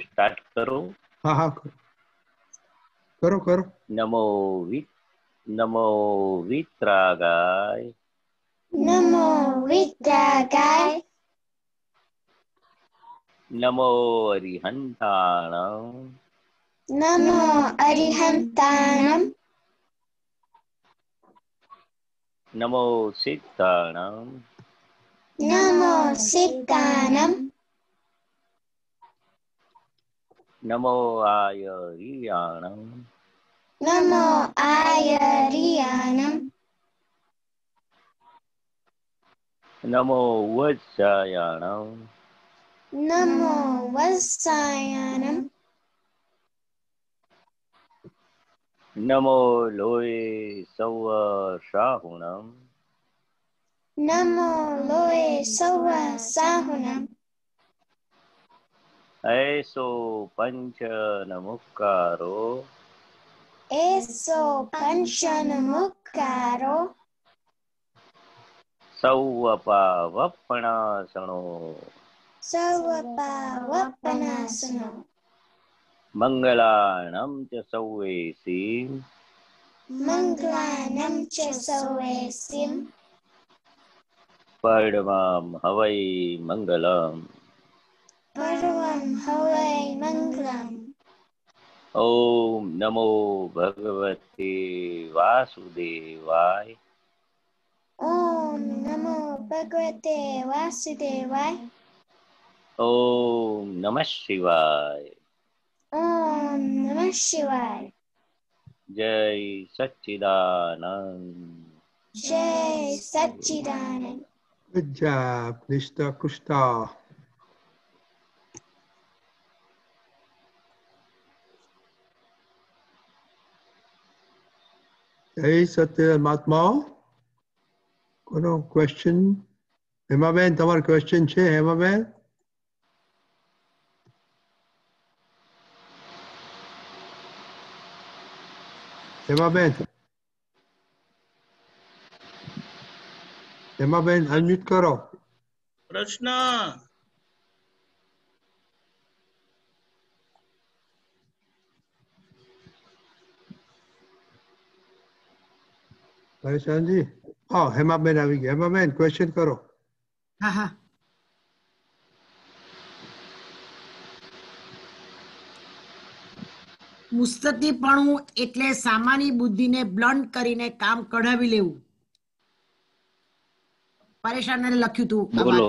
Start करो। हाँ हाँ करो करो। नमो वित्रागाय नमो अरिहंताणं नमो सिद्धाणं नमो आयरियाणं नमो वत्सायाणं नमो लोये सवसाहुणं ऐसो पंचनमुक्कारो सौवपावपणासनो मंगलानं च सौवेसी पद्मं हवै मंगलम् ओम नमो भगवते वासुदेवाय ओम नमः शिवाय जय सच्चिदानंद Good job, Mr. Kushta. Hey, Satya Mahatma. Kono question? Hema Ben, tamar question che Hema Ben? Hema Ben. Hema बहन अनम्यूट करो। प्रश्न परेशान जी। हाँ हेमा बहन आ गई। हेमा बहन क्वेश्चन करो। हाँ हाँ मुस्तकीपणु एटले सामान्य बुद्धि ने ब्लंट करीने काम कढावी लेवू परेशान ने लख्यू तू बोलो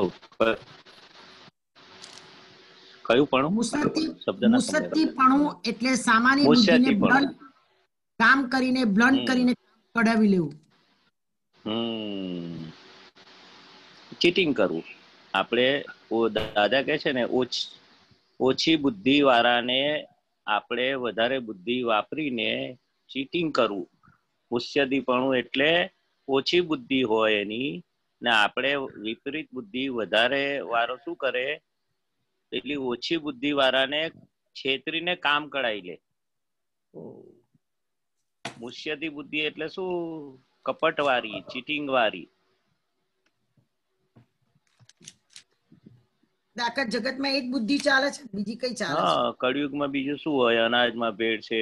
कयू पणु मुसत्तीपणु એટલે સામાન્ય બુદ્ધિને બ્લન્ટ કામ કરીને બ્લન્ટ કરીને કઢાવી લેવું ચીટિંગ કરવું આપણે ઓ દાદા કહે છે ને ઓછી બુદ્ધિ વાળાને આપણે વધારે બુદ્ધિ વાપરીને ચીટિંગ કરવું મુસત્તીપણુ એટલે ઓછી બુદ્ધિ હોય એની ना आपणे विपरीत बुद्धि वधारे वारो शुं करे एटली ओछी बुद्धि वाराने छेतरीने काम कढाई ले मुस्यती बुद्धि एटले शुं कपटवारी चीटिंग वारी आखा जगत में एक बुद्धि चाले छे बीजी कई चाले छे हां कलयुग में बीजो शुं होय अनाज में भेड़ छे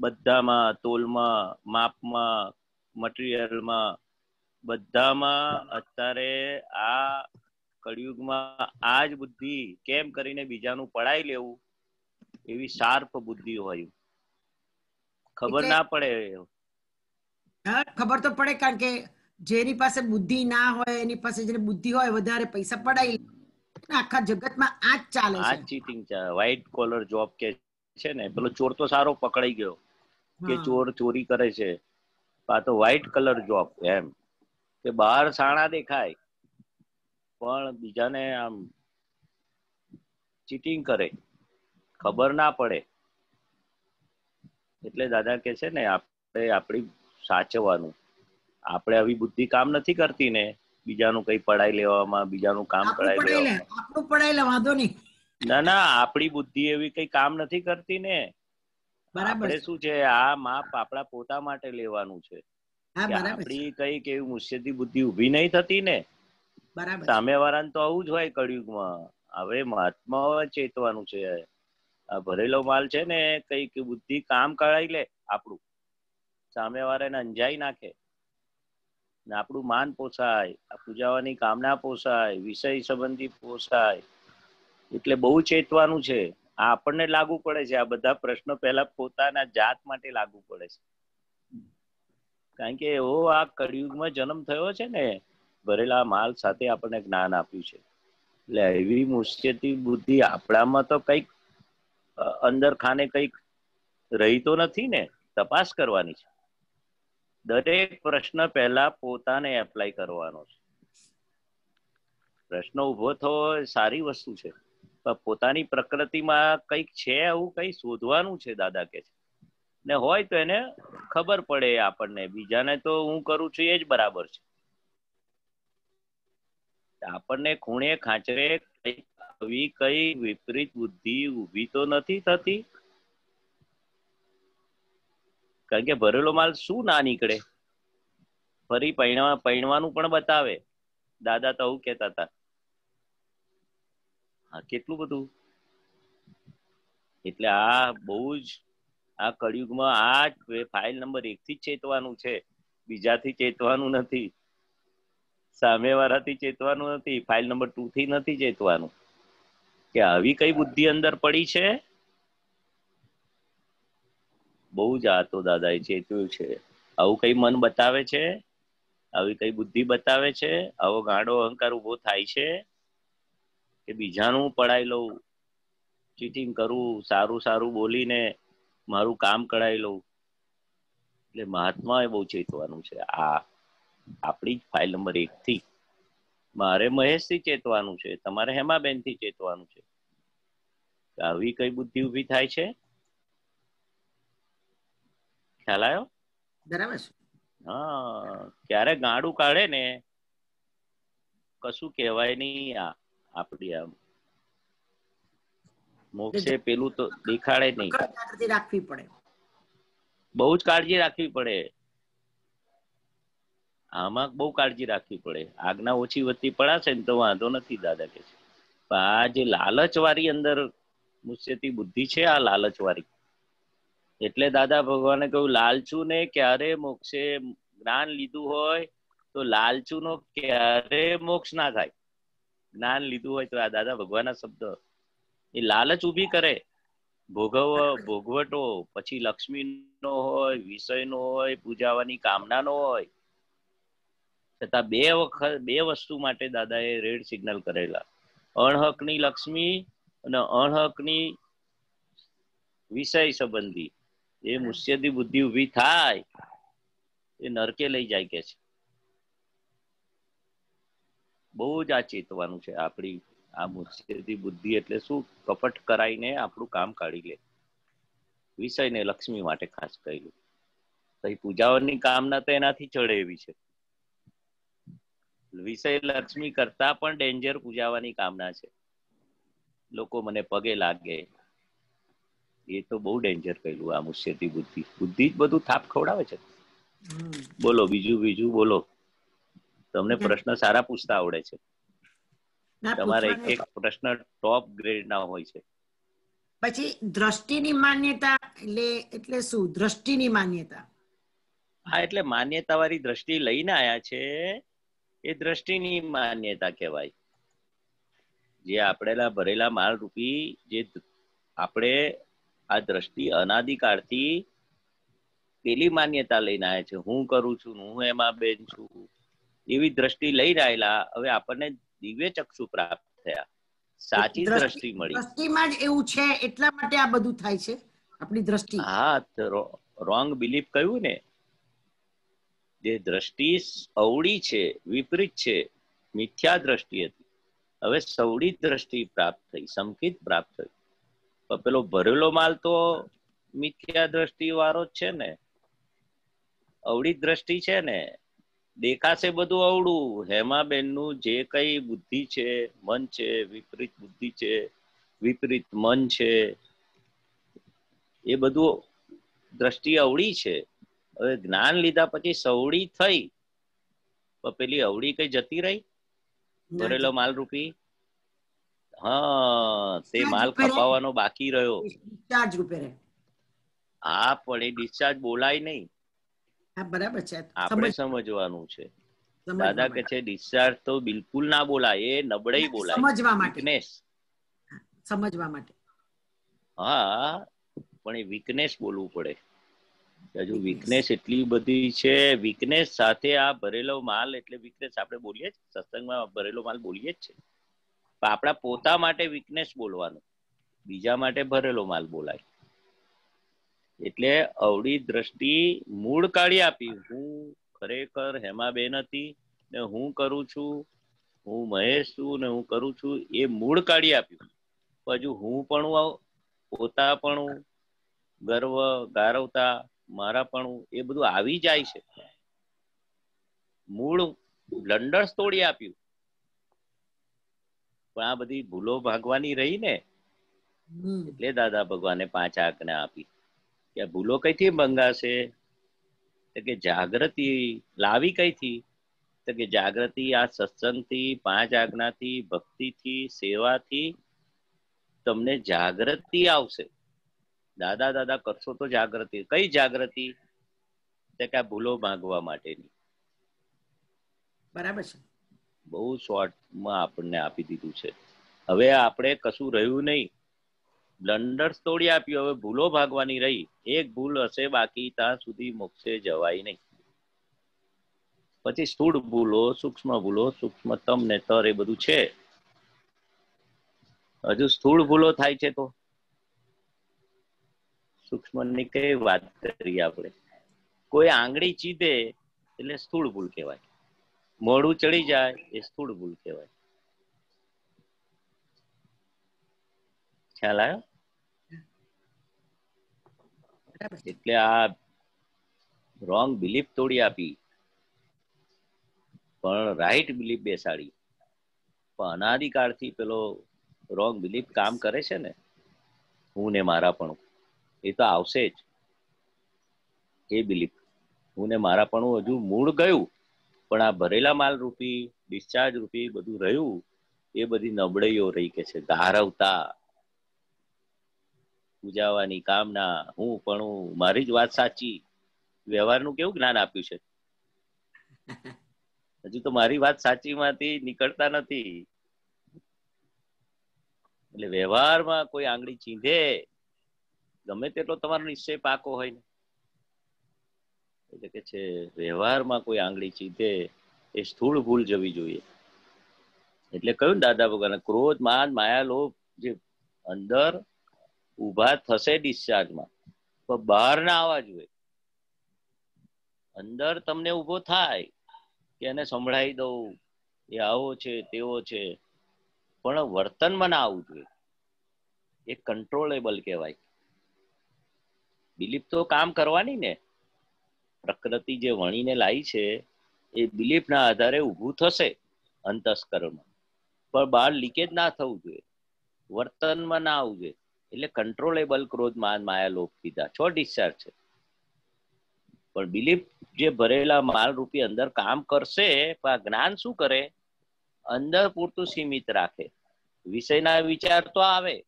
बधा में तोल में माप में मटीरियल में बधामां अत्यारे आ कलियुगमां आज बुद्धि केम करीने बीजानुं पड़ाई लेवुं एवी शार्प बुद्धि होय खबर ना पड़े खबर तो पड़े कारण के जेनी पासे बुद्धि ना होय एनी पासे जेने बुद्धि होय वधारे पैसा पड़ाई आखा जगत में आज चाले छे आज चीटिंग छे व्हाइट कॉलर जॉब के छे ने पेलो चोर तो सारो पकड़ाई गयो के चोर चोरी करे छे आ तो व्हाइट कलर जॉब एम के बाहर साणा देखाय पण बीजाने आम चीटिंग करे खबर ना पड़े એટલે દાદા કહે છે ને આપણે આપણી સાચવાનું આપણે આવી બુદ્ધિ કામ નથી કરતી ને બીજાનું કઈ પડાઈ લેવામાં બીજાનું કામ કરાઈ લેવામાં આપણું પડાઈ લેવા દો ને ના ના આપણી બુદ્ધિ એવી કઈ કામ નથી કરતી ને बराबर શું છે આ માપ આપડા પોતા માટે લેવાનું છે હા બરાબર આપડી કઈ કે મુશ્યતી બુદ્ધિ ઊભી નઈ થતી ને બરાબર સામેવાળાને તો આવું જ હોય કળિયુગમાં हवे महात्मा चेतवानुं छे। आ भरेलो माल छे ने कई बुद्धि काम कराई ले, आपणुं सामे वाळाने अंजाई नाखे, आपणुं मान पोसाय, पूजावानी कामना पोसाय, विषय संबंधी पोसाय, एटले बहु चेतवानुं छे। आपणने लागू पड़े छे आ बधा प्रश्नो पहेला पोताना जात माटे लागू पड़े छे, कारण के एवो आ कलियुगमां जन्म थयो छे ने भरेला माल साथे आपणने ज्ञान आप्युं छे। એટલે એવી મુશ્કેલી બુદ્ધિ આપણામાં તો કઈક અંદર ખાને કઈક રહી તો નથી ને, તપાસ કરવાની છે। દરેક પ્રશ્ન પહેલા પોતાને એપ્લાય કરવાનો છે। પ્રશ્ન ઉભો થવો સારી વસ્તુ છે, પણ પોતાની પ્રકૃતિમાં કઈક છે એવું કઈ શોધવાનું છે, દાદા કે છે ને। હોય તો એને ખબર પડે આપણને, બીજાને તો હું કરું છું એ જ બરાબર છે। આપણને ખૂણે ખાંચરે કઈ કઈ વિપરીત બુદ્ધિ ઉભી તો નથી થતી, કારણ કે ભરેલો માલ શું ના નીકળે, ફરી પૈણવાનું પણ બતાવે। દાદા તો આવું કહેતા હતા। હા, કેટલું બધું। એટલે આ બહુ જ આ કળિયુગમાં આ ફાઇલ નંબર 1 થી ચેતવાનું છે, બીજાથી ચેતવાનું નથી, સામે વાળાથી ચેતવાનું નથી, ફાઇલ નંબર 2 થી નથી ચેતવાનું કે આવી કઈ બુદ્ધિ અંદર પડી છે। બહુ જ આ તો દાદાએ ચેતવ્યું છે। આવું કઈ મન બતાવે છે, આવી કઈ બુદ્ધિ બતાવે છે, આવો ગાંડો અહંકાર ઉભો થાય છે કે બીજાનું પડાઈ લઉં, ચીટિંગ કરું, સારું સારું બોલીને મારું કામ કરાઈ લઉં। એટલે મહાત્માએ બહુ ચેતવાનું છે। આ આપણી ફાઇલ નંબર 1 થી મારે મહેશ થી ચેતવાનું છે, તમારે હેમાબેન થી ચેતવાનું છે। આવી કઈ બુદ્ધિ ઊભી થાય છે, ખ્યાલ આવ્યો? બરાબર છે। હા, ક્યારે ગાડું કાઢે ને કશું કહેવાય નહીં। આ આપણી આમ મોક્ષે પેલું તો દેખાડે નહીં, કાળજી રાખવી પડે, બહુ જ કાળજી રાખવી પડે। આમાં બહુ કાળજી રાખવી પડે। આજ્ઞા ઓછી વધતી પડાશે ને તો વાંધો નથી, દાદા કે છે। પણ આ જે લાલચ વાળી અંદર મુસ્યતી બુદ્ધિ છે, આ લાલચ વાળી, એટલે દાદા ભગવાને કહ્યું લાલચું ને ક્યારે મોક્ષે જ્ઞાન લીધું હોય તો લાલચું નો ક્યારે મોક્ષ ના થાય। જ્ઞાન લીધું હોય તો આ દાદા ભગવાનના શબ્દ એ લાલચ ઉભી કરે, ભોગવટો, પછી લક્ષ્મી નો હોય, વિષય નો હોય, પૂજાવાની કામના નો હોય, છતાં બે વખત બે વસ્તુ માટે દાદાએ રેડ સિગ્નલ કરેલા, અણહકની લક્ષ્મી અને અણહકની વિષય સંબંધી। એ મુસ્યદી બુદ્ધિ ઊભી થાય એ નરકે લઈ જાય કે છે। બહુ જ આ ચેતવાનું છે આપણી આ મુસ્યદી બુદ્ધિ, એટલે શું કપટ કરાઈને આપણું કામ કાઢી લે, વિષયને લક્ષ્મી માટે ખાસ કર્યું। પછી પૂજાઓની કામના તો એનાથી ચડે એવી છે, વિષય લક્ષ્મી કરતા પણ ડેન્જર પૂજાવાની કામના છે। લોકો મને પગે લાગે એ તો બહુ ડેન્જર કર્યું આ મુસ્યતી બુદ્ધિ। બુદ્ધિ જ બધું થાપ ખવડાવે છે। બોલો બીજું, બીજું બોલો। તમને પ્રશ્ન સારા પૂછતા આવડે છે, તમારે એક એક પ્રશ્ન ટોપ ગ્રેડ ના હોય છે। પછી દ્રષ્ટિની માન્યતા એટલે શું? દ્રષ્ટિની માન્યતા, હા, એટલે માન્યતા વાળી દ્રષ્ટિ લઈને આયા છે એ દ્રષ્ટિની માન્યતા કહેવાય। જે આપણે ભરેલા માલ રૂપી જે આપણે આ દ્રષ્ટિ અનાદિકાળથી પેલી માન્યતા લઈને આવ્યા છે, હું કરું છું, હું એમાં બેન છું, એવી દ્રષ્ટિ લઈ રહેલા। હવે આપણને દિવ્ય ચક્ષુ પ્રાપ્ત થયા, સાચી દ્રષ્ટિ મળી। દ્રષ્ટિમાં જ એવું છે, એટલા માટે આ બધું થાય છે આપણી દ્રષ્ટિ। હા, રોંગ બિલીફ કહ્યું ને, જે દ્રષ્ટિ અવળી છે, વિપરીત છે, મિથ્યા દ્રષ્ટિ હતી, હવે સવળી દ્રષ્ટિ પ્રાપ્ત થઈ, સંકિત પ્રાપ્ત થઈ। પણ પેલો ભરેલો માલ તો મિથ્યા દ્રષ્ટિ વાળો જ છે ને, અવળી દ્રષ્ટિ છે ને, દેખાશે બધું અવળું। હેમાબેનનું જે કઈ બુદ્ધિ છે, મન છે, વિપરીત બુદ્ધિ છે, વિપરીત મન છે, એ બધું દ્રષ્ટિ અવળી છે। હવે જ્ઞાન લીધા પછી સવળી થઈ, પણ પેલી અવળી કઈ જતી રહી ભરેલો માલ રૂપી। हाँ ते माल खपावानो बाकी रह्यो डिस्चार्ज रूपे रहे। हाँ पण ए डिस्चार्ज बोलाय नहीं। हाँ बराबर छे आपणे समजवानुं छे। दादा कहे छे डिस्चार्ज तो बिल्कुल ना बोलाय, ए नबळई बोलाय समजवा माटे, वीकनेस समजवा माटे। हाँ पण ए वीकनेस बोलવું પડે। जो वीकनेस एटली बधी छे, वीकनेस साथे आ भरेलो माल एटले वीकनेस आपणे बोलीए छे, सत्संगमां भरेलो माल बोलीए छे। अपना पोता माटे वीकनेस बोलवानो, बीजा माटे भरेलो माल बोलाय। एटले अवडी दृष्टि मूळ काढी आपी। हूँ खरेखर हेमाबेन हती ने हूँ करूं छू, हूँ महेश छू ने हूँ करूं छू, ए मूळ काढी आपी। हजू हूँपणुं, पोतापणुं, गर्व, गारवता, मारापणुं ए बधुं आवी जाय छे। मूळ लंडर्स तोडी आप्युं। आ बधी भूलो भागवानी रही ने एटले दादा भगवाने पांच आज्ञा आपी के भूलो कई थी भंगाशे, तो के जागृति लावी कई थी, तो के जागृति आ सत्संग थी, पांच आज्ञा थी, भक्ति थी, सेवा थी। तमने जागृति आवशे। दादा दादा करशो तो जागृति, कई जागृति? तो के भूलो भागवा माटेनी। बराबर छे। बहु शॉर्ट में आपने आपी दीधुं छे। हवे आपणे कशुं रह्युं नहीं, ब्लंडर्स तोड़ी आप्युं, हवे भूलो भागवानी रही। एक भूल हशे बाकी, त्यां सुधी मोक्षे जवाय नहीं। पछी स्थूल भूलो, सूक्ष्मतम ने तर ए बधुं छे। हजू स्थूल भूलो थाय छे तो सूक्ष्मनी कई वात करीए आपणे। कोई आंगळी चीधे एटले स्थूल भूल कहेवाय, मोड़ू चढ़ी जाए ए स्थूल भूल कहवाय। ख्याल आयो? એટલે આ રોંગ બિલીફ તોડી આપી પણ રાઈટ બિલીફ બેસાડી। પણ અનાધિકારથી પેલો રોંગ બિલીફ કામ કરે છે ને, હું ને મારા પણ, એ તો આવશે જ। એ બિલીફ હું ને મારા પણ હજુ મૂળ ગયું, पण आ भरेला माल रूपी डिस्चार्ज रूपी बधु रह्यु, ए बधी नबळाईओ रही। के छे धारवता, पूजावानी कामना, हूँ पण मारी ज वात साची। व्यवहारनु केवुं ज्ञान आप्युं छे, हजू तो मारी वात साची मांथी निकळता नथी। एटले व्यवहारमां कोई आंगळी चींधे, गमे तेटलो तमारो निश्चय पाको होय ने, व्यवहार में कोई आंगड़ी चीधे ए स्थूल भूल जवी जोईए। एटले कह्युं दादा भगवाने, क्रोध, मान, माया, लोभ जे अंदर ऊभा थशे डिस्चार्ज मां, पण बहार ना आवा जोईए। अंदर तमने ऊभो थाय के एने संभळावी दऊं, ए आवो छे तेवो छे, पण वर्तन में ना आवुं जोईए। ए कंट्रोलेबल कहेवाय। बिलीफ तो काम करवानी ने, प्रकृति जे वणीने लाई छे ए बिलीफना आधारे ऊभू थशे अंतस्करणमां, पण बहार लीकेज ना थवुं जोईए, वर्तनमां ना आवुं जोईए। एटले कंट्रोलेबल क्रोध, मान, माया, लोभ कीधा 6 डिस्चार्ज छे। पण बिलीफ जे भरेला माल रूपी अंदर काम करशे, पण आ ज्ञान शुं करे? अंदर पूरतुं सीमित राखे। विषयना विचार तो आवे,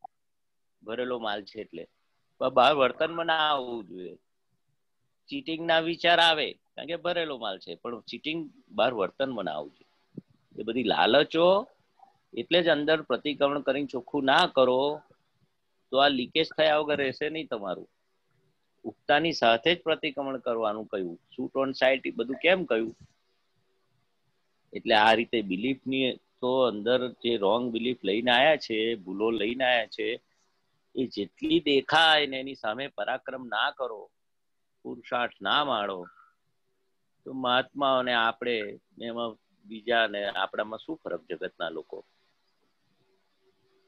भरेलो माल छे एटले, पण बहार वर्तनमां ना आवुं जोईए। चीटिंग ना विचार आवे, कारण के भरेलो माल छे, पण चीटिंग बार वर्तन में ना आवजे। ए बधी लालचो एटले ज अंदर प्रतिक्रमण करीने चोख्खुं ना करो तो आ लीकेज थया वगर रहेशे नहीं तमारुं। उक्तानी साथे ज प्रतिक्रमण करवानुं कह्युं, शूट ऑन साइट बधुं केम कह्युं? एटले आ रीते बिलीफनी तो अंदर जे रोंग बिलीफ लईने आव्या छे, भूलो लईने आव्या छे, ए जेटली देखाय ने एनी सामे पराक्रम ना करो, पुरुषार्थ ना माणो तो महात्माओने आपणे एमां बीजाने आपणामां शुं फरक? जगतना लोको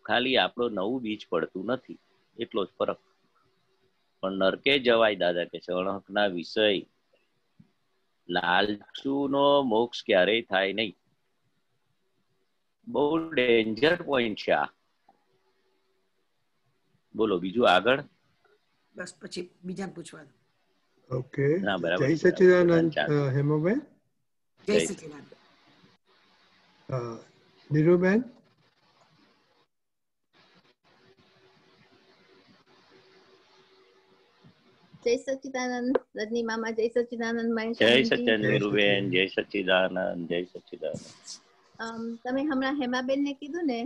खाली आपणो नवुं बीज पडतुं नथी, एटलो ज फरक। पण नरके जवाय। दादा कहे छे अणहकना विषय लालचूनो मोक्ष क्यारेय थाय नहीं। बहु डेंजर पॉइंट छे आ। बोलो बीजु आगळ, बस पछी बीजाने पूछवानुं। ओके, जय सच्चिदानंद हेमोबेन, जय सच्चिदानंद नीरूबेन। जय सच्चिदानंद रजनी मामा, जय सच्चिदानंद महेश, जय सच्चिदानंद रुवेन, जय सच्चिदानंद, जय सच्चिदानंद। તમે હમણાં હેમાબેન ને કીધું ને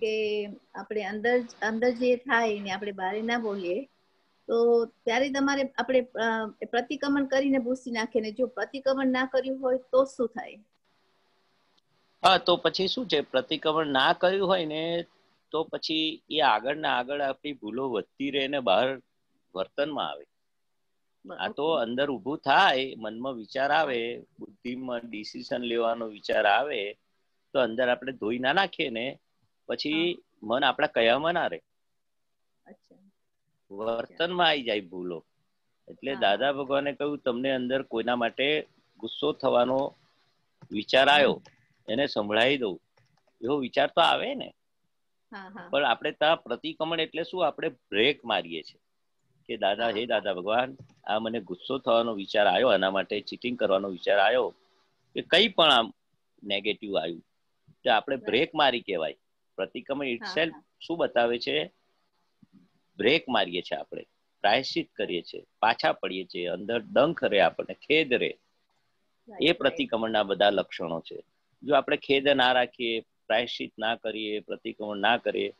કે આપણે અંદર જે થાય ને આપણે બહાર ના બોલીએ, તો ત્યારે તમારે આપણે પ્રતિક્રમણ કરીને ભૂસી નાખે ને જો પ્રતિક્રમણ ના કર્યું હોય તો શું થાય? હા, તો પછી શું છે, પ્રતિક્રમણ ના કર્યું હોય ને તો પછી એ આગળ ને આગળ આપણી ભૂલો વધતી રહે ને બહાર વર્તનમાં આવે. આ તો અંદર ઊભું થાય, મનમાં વિચાર આવે, બુદ્ધિમાં ડિસિઝન લેવાનો વિચાર આવે, તો અંદર આપણે ધોઈ ના નાખીએ ને પછી મન આપણા કયામાં ના રહે, વર્તનમાં આવી જાય ભૂલો. એટલે દાદા ભગવાને કહ્યું તમને અંદર કોઈના માટે ગુસ્સો થવાનો વિચાર આવ્યો એને સંભળાવી દઉં, એવો વિચાર તો આવે ને, પણ આપણે ત્યાં પ્રતિક્રમણ એટલે શું, આપણે બ્રેક મારીએ છીએ કે દાદા, હે દાદા ભગવાન, આ મને ગુસ્સો થવાનો વિચાર આવ્યો, આના માટે ચીટિંગ કરવાનો વિચાર આવ્યો કે કઈ પણ આમ નેગેટિવ આવ્યું, તો આપણે બ્રેક મારી કહેવાય. પ્રતિક્રમણ ઇટસેલ્ફ શું બતાવે છે, બ્રેક મારીએ છીએ આપણે, પ્રાયશ્ચિત કરીએ છીએ, પાછા પડીએ છીએ, અંદર ડંખ રહે, આપણને ખેદ રહે, એ પ્રતિક્રમણના બધા લક્ષણો છે. જો આપણે ખેદ ના રાખીએ, પ્રાયશ્ચિત ના કરીએ, પ્રતિક્રમણ ના કરીએ,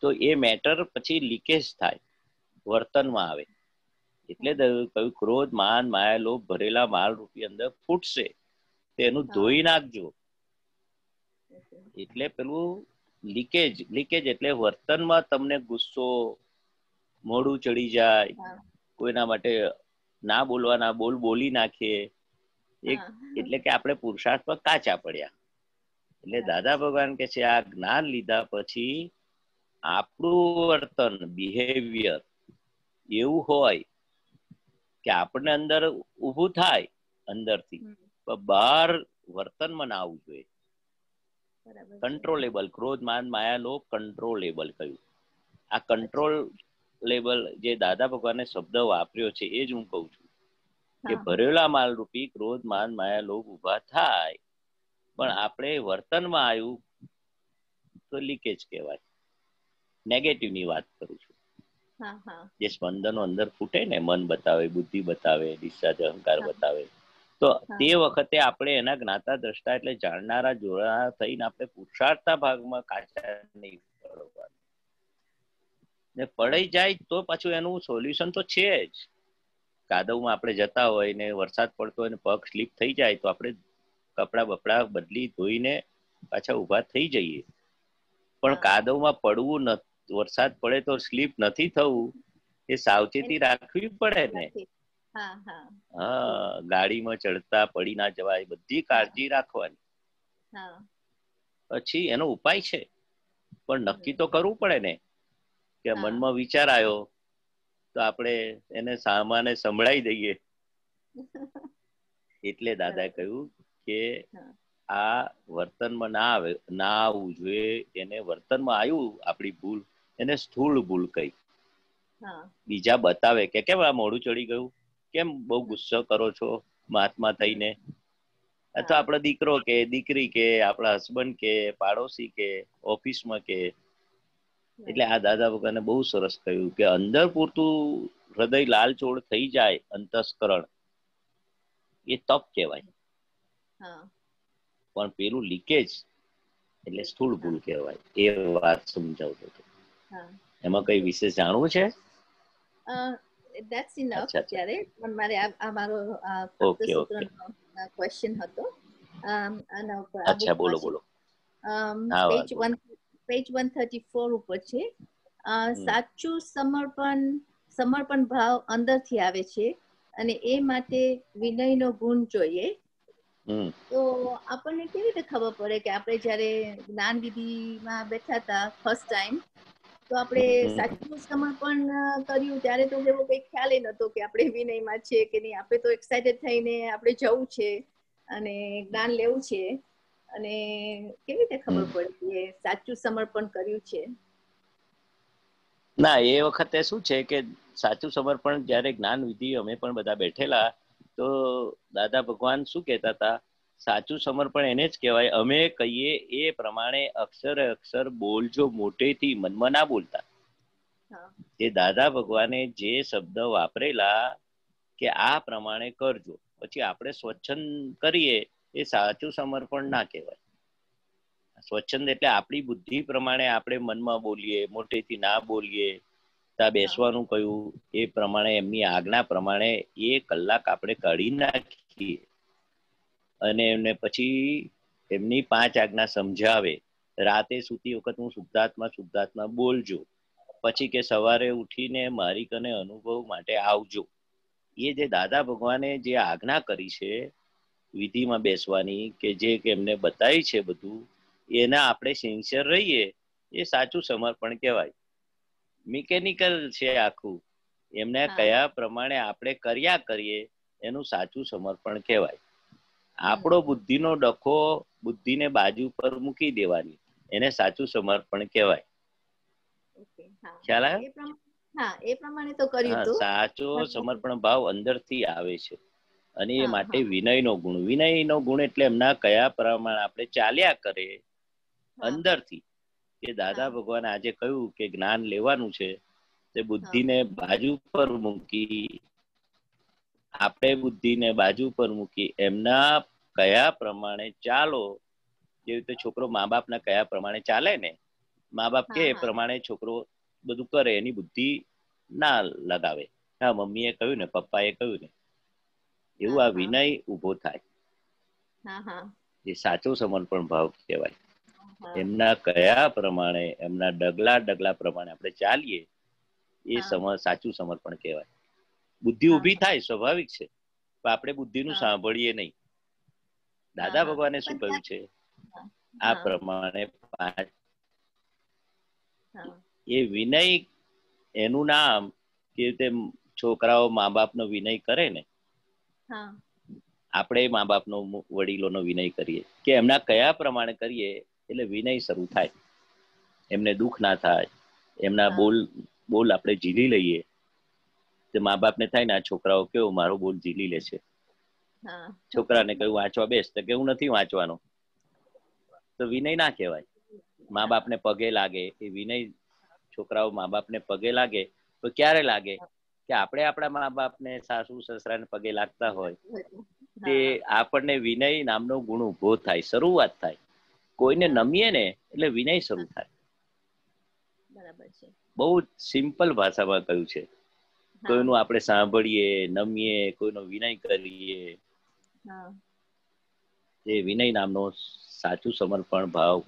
તો એ મેટર પછી લીકેજ થાય, વર્તનમાં આવે. એટલે કહ્યું ક્રોધ, માન, માયા, લોભ ભરેલા માલ રૂપી અંદર ફૂટશે, તેનું ધોઈ નાખજો. એટલે પેલું લીકેજ, લીકેજ એટલે વર્તનમાં તમને ગુસ્સો, મોડું ચડી જાય, કોઈના માટે ના બોલવાના બોલી નાખીએ, એટલે કે આપણે પુરુષાર્થ પર કાચા પડ્યા. એટલે દાદા ભગવાન કે છે આ જ્ઞાન લીધા પછી આપણું વર્તન, બિહેવિયર એવું હોય કે આપણને અંદર ઊભું થાય અંદરથી, પણ બહાર વર્તનમાં ના આવવું જોઈએ. કંટ્રોલેબલ, ક્રોધ, માન, માયા, લોભ કંટ્રોલેબલ કહ્યું. આ કંટ્રોલ લેબલ જે દાદા ભગવાને શબ્દ વાપર્યો છે એ જ હું કહું છું કે ભરેલા માલ રૂપી ક્રોધ, માન, માયા, લોભ ઉભા થાય, પણ આપણે વર્તનમાં આવ્યું તો લીકેજ કહેવાય. નેગેટિવ ની વાત કરું છું, જે સ્પંદનો અંદર ફૂટે ને, મન બતાવે, બુદ્ધિ બતાવે, ડિસ્ચાર્જ, અહંકાર બતાવે, તો તે વખતે આપણે એના જ્ઞાતા દ્રષ્ટા એટલે જાણનારા જોડાનારા થઈને આપણે પુરુષાર્થના ભાગમાં કાચા નહીં પડવાનું. ને પડાઈ જાય તો પાછું એનું સોલ્યુશન તો છે જ. કાદવમાં આપણે જતા હોય ને વરસાદ પડતો હોય ને પગ સ્લીપ થઈ જાય તો આપણે કપડાં બપડા બદલી ધોઈને પાછા ઊભા થઈ જઈએ, પણ કાદવમાં પડવું, વરસાદ પડે તો સ્લીપ નથી થવું, એ સાવચેતી રાખવી પડે ને. હા, ગાડીમાં ચડતા પડી ના જવાય, બધી કાળજી રાખવાની. પછી એનો ઉપાય છે, પણ નક્કી તો કરવું પડે ને કે મનમાં વિચાર આવ્યો તો આપણે એને સામાને સંભળાઈ દઈએ. એટલે દાદાએ કહ્યું કે આ વર્તનમાં ના આવવું જોઈએ. એને વર્તનમાં આવ્યું આપણી ભૂલ, એને સ્થૂળ ભૂલ કહી. બીજા બતાવે કે કેમ આ મોડું ચડી ગયું, કેમ બહુ ગુસ્સો કરો છો મહાત્મા થઈને, અથવા આપણો દીકરો કે દીકરી કે આપણા હસબન્ડ કે પાડોશી કે ઓફિસમાં કે. એટલે આ દાદા ભગવાને બહુ સરસ કહ્યું કે અંદર પૂરતું હૃદય લાલચોળ થઈ જાય, અંતસ્કરણ, એ તપ કહેવાય. પણ પેલું લીકેજ એટલે સ્થૂળ ભૂલ કહેવાય. એ વાત સમજાવતો હતો. એમાં કઈ વિશેષ જાણવું છે? ધેટ્સ ઇનફ અત્યારે. પણ મારે આ મારો સૂત્રનો ક્વેશ્ચન હતો. અચ્છા, બોલો બોલો. પેજ 134 ઉપર છે. સાચું સમર્પણ ભાવ અંદરથી આવે છે અને એ માટે વિનયનો ગુણ જોઈએ. તો આપણને કેવી રીતે ખબર પડે કે આપણે જ્યારે જ્ઞાન વિધિમાં બેઠા હતા ફર્સ્ટ ટાઈમ, તો આપણે સાચું સમર્પણ કર્યું ત્યારે તો એવો કંઈ ખ્યાલ એ નતો કે આપણે વિનયમાં છે કે નહીં. આપણે તો એક્સાઇટેડ થઈને આપણે જવું છે અને જ્ઞાન લેવું છે, અને કેવી રીતે ખબર પડે કે સાચું સમર્પણ કર્યું છે? ના, એ વખતે શું છે કે સાચું સમર્પણ જ્યારે જ્ઞાન વિધિ અમે પણ બધા બેઠેલા, તો દાદા ભગવાન શું કહેતા હતા, સાચું સમર્પણ એને જ કહેવાય, અમે કહીએ એ પ્રમાણે અક્ષરે અક્ષર બોલજો, મોટેથી મનમાં ના બોલતા. જે દાદા ભગવાને જે શબ્દ વાપરેલા કે આ પ્રમાણે કરજો, પછી આપણે સ્વચ્છંદ કરીએ એ સાચું સમર્પણ ના કહેવાય. સ્વચ્છંદ એટલે આપણી બુદ્ધિ પ્રમાણે આપણે મનમાં બોલીએ, મોટેથી ના બોલીએ, ત્યાં બેસવાનું કહ્યું એ પ્રમાણે એમની આજ્ઞા પ્રમાણે એ કલાક આપણે કાઢી નાખીએ અને એમને પછી એમની 5 આજ્ઞા સમજાવે. રાતે સૂતી વખત હું શુદ્ધાત્મા શુદ્ધાત્મા બોલજો, પછી કે સવારે ઉઠીને મારી કને અનુભવ માટે આવજો. એ જે દાદા ભગવાને જે આજ્ઞા કરી છે વિધિમાં બેસવાની કે જે એમને બતાવી છે બધું, એના આપણે સિન્સિયર રહીએ એ સાચું સમર્પણ કહેવાય. મિકેનિકલ છે આખું, એમને કયા પ્રમાણે આપણે કર્યા કરીએ એનું સાચું સમર્પણ કહેવાય. આપણો બુદ્ધિનો ડખો, બુદ્ધિને બાજુ પર મૂકી દેવાની, એને સાચું સમર્પણ કહેવાય. ખ્યાલ આવ્યો? એ પ્રમાણે તો કર્યું તો સાચો સમર્પણ ભાવ અંદરથી આવે છે અને એ માટે વિનયનો ગુણ. વિનયનો ગુણ એટલે એમના કયા પ્રમાણે આપણે ચાલ્યા કરે અંદરથી. કે દાદા ભગવાન આજે કહ્યું કે જ્ઞાન લેવાનું છે તે બુદ્ધિને બાજુ પર મૂકી, આપણે બુદ્ધિને બાજુ પર મૂકી એમના કયા પ્રમાણે ચાલો. જેવી રીતે છોકરો મા બાપના કયા પ્રમાણે ચાલે ને, મા બાપ કે એ પ્રમાણે છોકરો બધું કરે, એની બુદ્ધિ ના લગાવે હા મમ્મી એ કહ્યું ને પપ્પા એ કહ્યું ને, એવું આ વિનય ઉભો થાય. એ સાચો સમર્પણ ભાવ કહેવાય. એમના કયા પ્રમાણે એમના ડગલા ડગલા પ્રમાણે આપણે ચાલીએ એ સાચું સમર્પણ કહેવાય. બુદ્ધિ ઉભી થાય સ્વાભાવિક છે, પણ આપણે બુદ્ધિનું સાંભળીએ નહીં. દાદા ભગવાને શું કહ્યું છે આ પ્રમાણે 5 એ વિનય, એનું નામ કે રીતે છોકરાઓ મા બાપનો વિનય કરે ને, આપણે મા બાપનો વડીલોનો વિનય કરીએ કે એમના કયા પ્રમાણે કરીએ એટલે વિનય શરૂ થાય. એમને દુઃખ ના થાય, એમના બોલ આપણે ઝીલી લઈએ. તે મા બાપને થાય ને આ છોકરાઓ કેવો મારો બોલ ઝીલી લે છે. છોકરાને કહ્યું વાંચવા બેસ તો કે હું નથી વાંચવાનો, તો વિનય ના કહેવાય. મા બાપને પગે લાગે એ વિનય. છોકરાઓ મા બાપને પગે લાગે તો ક્યારે લાગે કે આપણે આપણા મા બાપને સાસુ સસરાને પગે લાગતા હોય તે આપણને વિનય નામનો ગુણ ઉભો થાય, શરૂઆત થાય. કોઈને નમીએ ને એટલે વિનય શરૂ થાય. બરાબર છે? બહુ સિમ્પલ ભાષામાં કહ્યું છે. કોઈનું આપણે સાંભળીએ, નમીએ, કોઈનો વિનય કરીએ, તે વિનય નામનો સાચું સમર્પણ ભાવ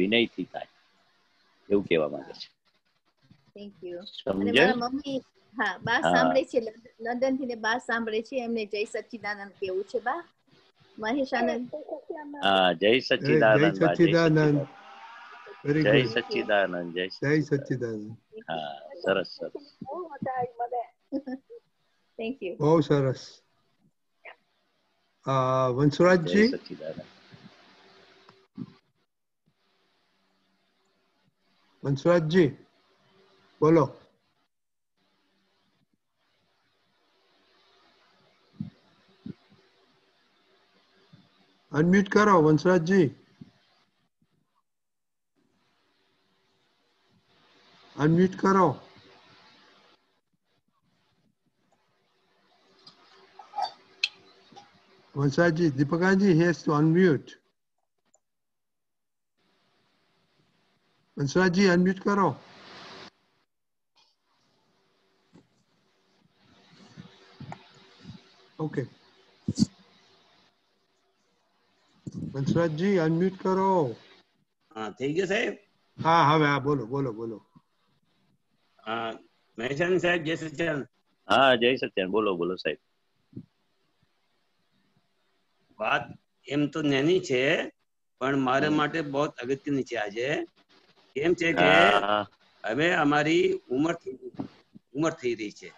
વિનયથી થાય, એવું કહેવા માંગે છે. Thank you. સમજ્યા? મમ્મી હા બા સાંભળે છે, લંડન થી ને બા સાંભળે છે. એમને જય સચ્ચિદાનંદ કેવું છે બા? મહેશાનંદ હા જય સચ્ચિદાનંદ, જય સચ્ચિદાનંદ, જય સચ્ચિદાનંદ, જય સચ્ચિદાનંદ. હા સરસ સરસ, થેન્ક યુ, બહુ સરસ. વંશરાજજી સચ્ચિદાનંદ, વંશરાજજી બોલો. અનમ્યુટ કરો વંશરાજજી, અનમ્યુટ કરો. Vanshrajji, Deepikaji has to unmute. Vanshrajji unmute કરો. ઓકે વંશરાજજી અનમ્યુટ કરો. હા થઈ ગયો સાહેબ? હા હવે હા બોલો બોલો બોલો. હા મહેશાનંદ સાહેબ જય સચ્ચિદાનંદ. હા જય સચ્ચિદાનંદ, બોલો બોલો સાહેબ. વાત એમ તો નાની છે પણ મારા માટે બહુ અગત્યની છે આજે. કેમ છે કે હવે અમારી ઉંમર થઈ રહી છે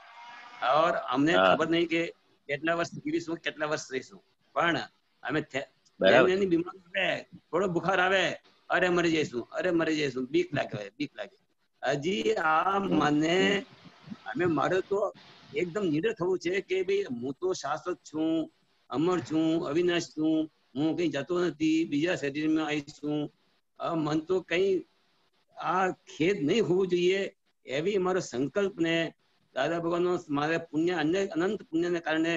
ઓર અમને ખબર નહીં કે કેટલા વર્ષ જીવીશું, કેટલા વર્ષ રહીશું. પણ અમે એની બીમારી આવે, થોડો બુખાર આવે, અરે મરી જઈશું, અરે મરી જઈશું, બીક લાગે બીક લાગે. હજી આ મને અમે મારે તો એકદમ નિડર થવું છે કે ભાઈ હું તો શાશ્વત છું, અમર છું, અવિનાશ છું, હું કઈ જતો નથી, બીજા શરીરમાં આવીશું. મન તો કઈ આ ખેદ નહીં હોવું જોઈએ एवी मारो संकल्प ने दादा भगवान मारे पुण्य अनंत पुण्य ने कारण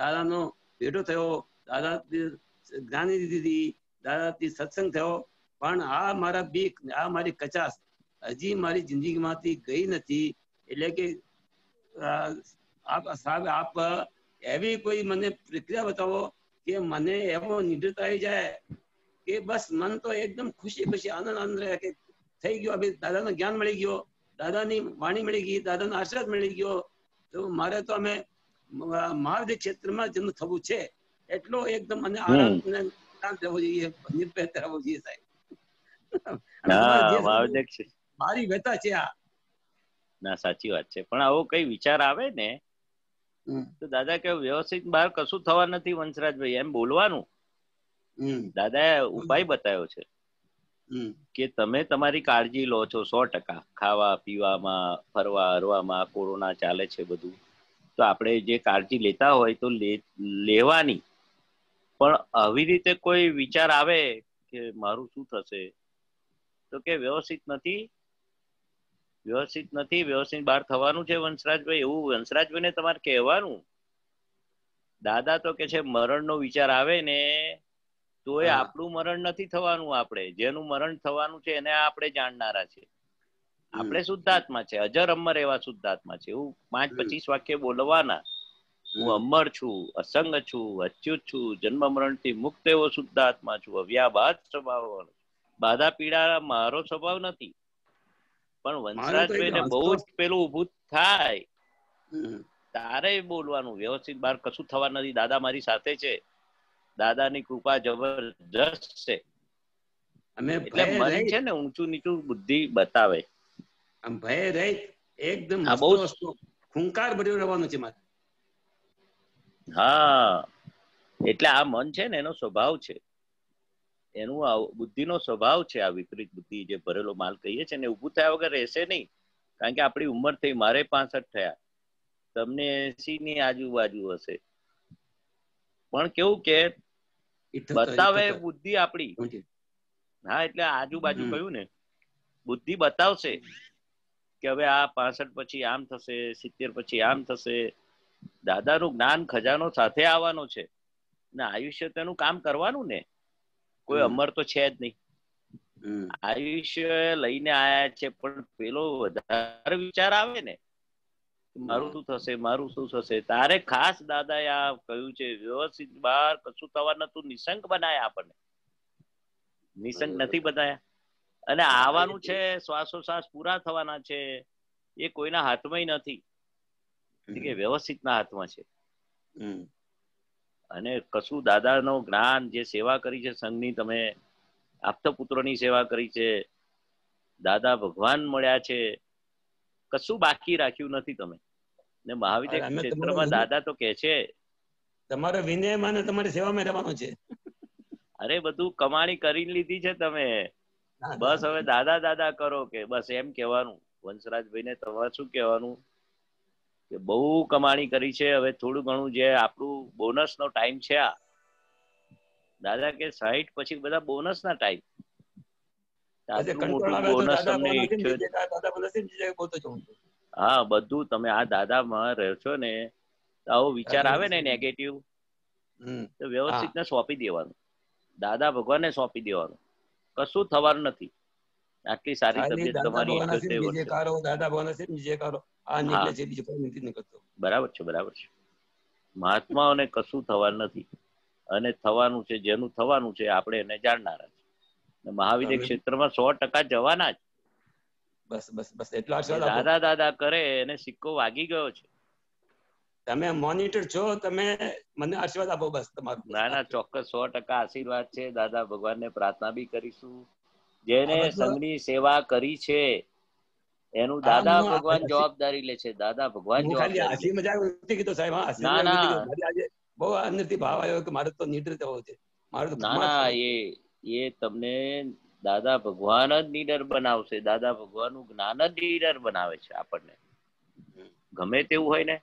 दादा नो भेटो थयो, दादा ज्ञान दीधी थी, दादा थी सत्संग थयो, पण आ मारा बीक आ मारी कचास हजी मारी जिंदगी मांथी गई नथी। एटले के आप साहब आप एवी कोई मने प्रक्रिया बताओ कि मने एवो निडरता आई जाए कि बस मन तो एकदम खुशी खुशी आनंद आनंद रहे कि थई गयो, अभी दादा ने ज्ञान मिली गयो, दादा ने वाणी मिली गई, दादा ने आशीर्वाद मिली गयो। तो मारे तो हमें मार्ग क्षेत्र में जन्म थवो छे એટલો એકદમ અને આનંદ અને શાંત રહેવો જોઈએ, નિર્ભય રહેવો જોઈએ સાહેબ। હા વાવદક છે, મારી વેતા છે આ ના, સાચી વાત છે। પણ આવો કઈ વિચાર આવે ને તો દાદા કે વ્યવસ્થિત બહાર કશું થવા નથી વંશરાજભાઈ એમ બોલવાનું। દાદાએ ઉપાય બતાવ્યો છે કે તમે તમારી કાળજી લો છો 100%, ખાવા પીવામાં ફરવા હરવામાં, કોરોના ચાલે છે બધું, તો આપણે જે કાળજી લેતા હોય તો લેવાની। પણ આવી રીતે કોઈ વિચાર આવે કે મારું શું થશે, તો કે વ્યવસ્થિત નથી, વ્યવસ્થિત બહાર થવાનું છે વંશરાજભાઈ, એવું વંશરાજભાઈને તમારે કહેવાનું। દાદા તો કે છે મરણનો વિચાર આવે ને તો એ આપણું મરણ નથી થવાનું, આપણે જેનું મરણ થવાનું છે એને આપણે જાણનારા છે, આપણે શુદ્ધાત્મા છે, અજર અમર એવા શુદ્ધાત્મા છે। એવું 5-25 વાક્ય બોલવાના, હું અમર છું, અસંગ છું, અચ્યુત છું, જન્મ મરણથી મુક્ત એવો શુદ્ધાત્મા છું, અવ્યાબાદ સ્વભાવ, બાધા પીડા મારો સ્વભાવ નથી। પણ વંશરાજભાઈને બહુ જ પેલું ઉભું થાય તારે બોલવાનું, વ્યવસ્થિત બહાર કશું થવા નથી, દાદા મારી સાથે છે, દાદાની કૃપા જબરજસ્ત છે। એટલે મને છે ને ઊંચું નીચું બુદ્ધિ બતાવે, આમ ભય રહિત એકદમ ખુંકાર ભર્યો રહેવાનો છે મારે। હા, એટલે આ મન છે ને એનો સ્વભાવ છે, એનું બુદ્ધિનો સ્વભાવ છે। આ વિપરીત બુદ્ધિ જે ભરેલો માલ કહીએ છે ને, ઊભું થયા વગર રહેશે નહીં। કારણ કે આપણી ઉંમર થઈ, મારે 65 થયા, તમને 80 ની આજુબાજુ હશે। પણ કેવું કે બતાવે બુદ્ધિ આપણી, હા, એટલે આજુબાજુ કહ્યું ને, બુદ્ધિ બતાવશે કે હવે આ 65 પછી આમ થશે, 70 પછી આમ થશે। દાદાનું જ્ઞાન ખજાનો સાથે આવવાનો છે ને, આયુષ્ય તેનું કામ કરવાનું ને, કોઈ અમર તો છે જ નહીં। આયુષ્ય લઈને આયા છે, પણ પેલો વધારે વિચાર આવે ને, મારું શું થશે, મારું શું થશે। તારે ખાસ દાદાએ આ કહ્યું છે, વ્યવસ્થિત બહાર કશું થવા નતું, નિસંગ બનાયા, આપણને નિસંગ નથી બનાયા। અને આવવાનું છે, શ્વાસોશ્વાસ પૂરા થવાના છે, એ કોઈના હાથમાં નથી, વ્યવસ્થિત ના હાથમાં છે। અને કશું દાદાનો જ્ઞાન, જે સેવા કરી છે સંઘની, તમે આપતા પુત્રોની સેવા કરી છે, દાદા ભગવાન મળ્યા છે, કશું બાકી રાખ્યું નથી તમે ને। મહાવિદ્યા ક્ષેત્રમાં દાદા તો કહે છે તમારો વિનય માને તમારી સેવામાં રહેવાનો છે। અરે બધું કમાણી કરી લીધી છે તમે, બસ હવે દાદા દાદા કરો કે બસ એમ કહેવાનું। વંશરાજભાઈને તમારે શું કહેવાનું કે બહુ કમાણી કરી છે, હવે થોડું ઘણું જે આપણું બોનસ નો ટાઈમ છે, આ દાદા કે 60 પછી બધા બોનસ ના ટાઈમ, હા બધું તમે આ દાદામાં રહ્યો છો ને, આવો વિચાર આવે ને નેગેટિવ, તો વ્યવસ્થિતને સોંપી દેવાનું, દાદા ભગવાનને સોંપી દેવાનું, કશું થવાનું નથી। આટલી સારી તબિયત તમારી, બરાબર છે, બરાબર છે। મહાત્માઓને કશું થવાનું નથી, અને થવાનું છે જેનું થવાનું છે આપણે એને જાણનારા છે। મહાવિદ્યા ક્ષેત્રમાં 100% જવાના જ, બસ બસ બસ એટલા જ દાદા દાદા કરે, એને સિક્કો વાગી ગયો છે। તમે મોનિટર છો, તમે મને આશીર્વાદ આપો બસ તમારું। ના ના, ચોક્કસ 100% આશીર્વાદ છે। દાદા ભગવાનને પ્રાર્થના બી કરીશું, જેને સંઘની સેવા કરી છે એનું દાદા ભગવાન જવાબદારી લે છે, દાદા ભગવાન જવાબદારી લે છે। ના ના, બહુ અંદરથી ભાવ આવ્યો કે મારે તો નીડર થવો છે, મારે તો ના ના, એ તમને દાદા ભગવાન જ નીડર બનાવશે, દાદા ભગવાનનું જ્ઞાન જ નીડર બનાવે છે આપણને। ગમે તેવું હોય ને,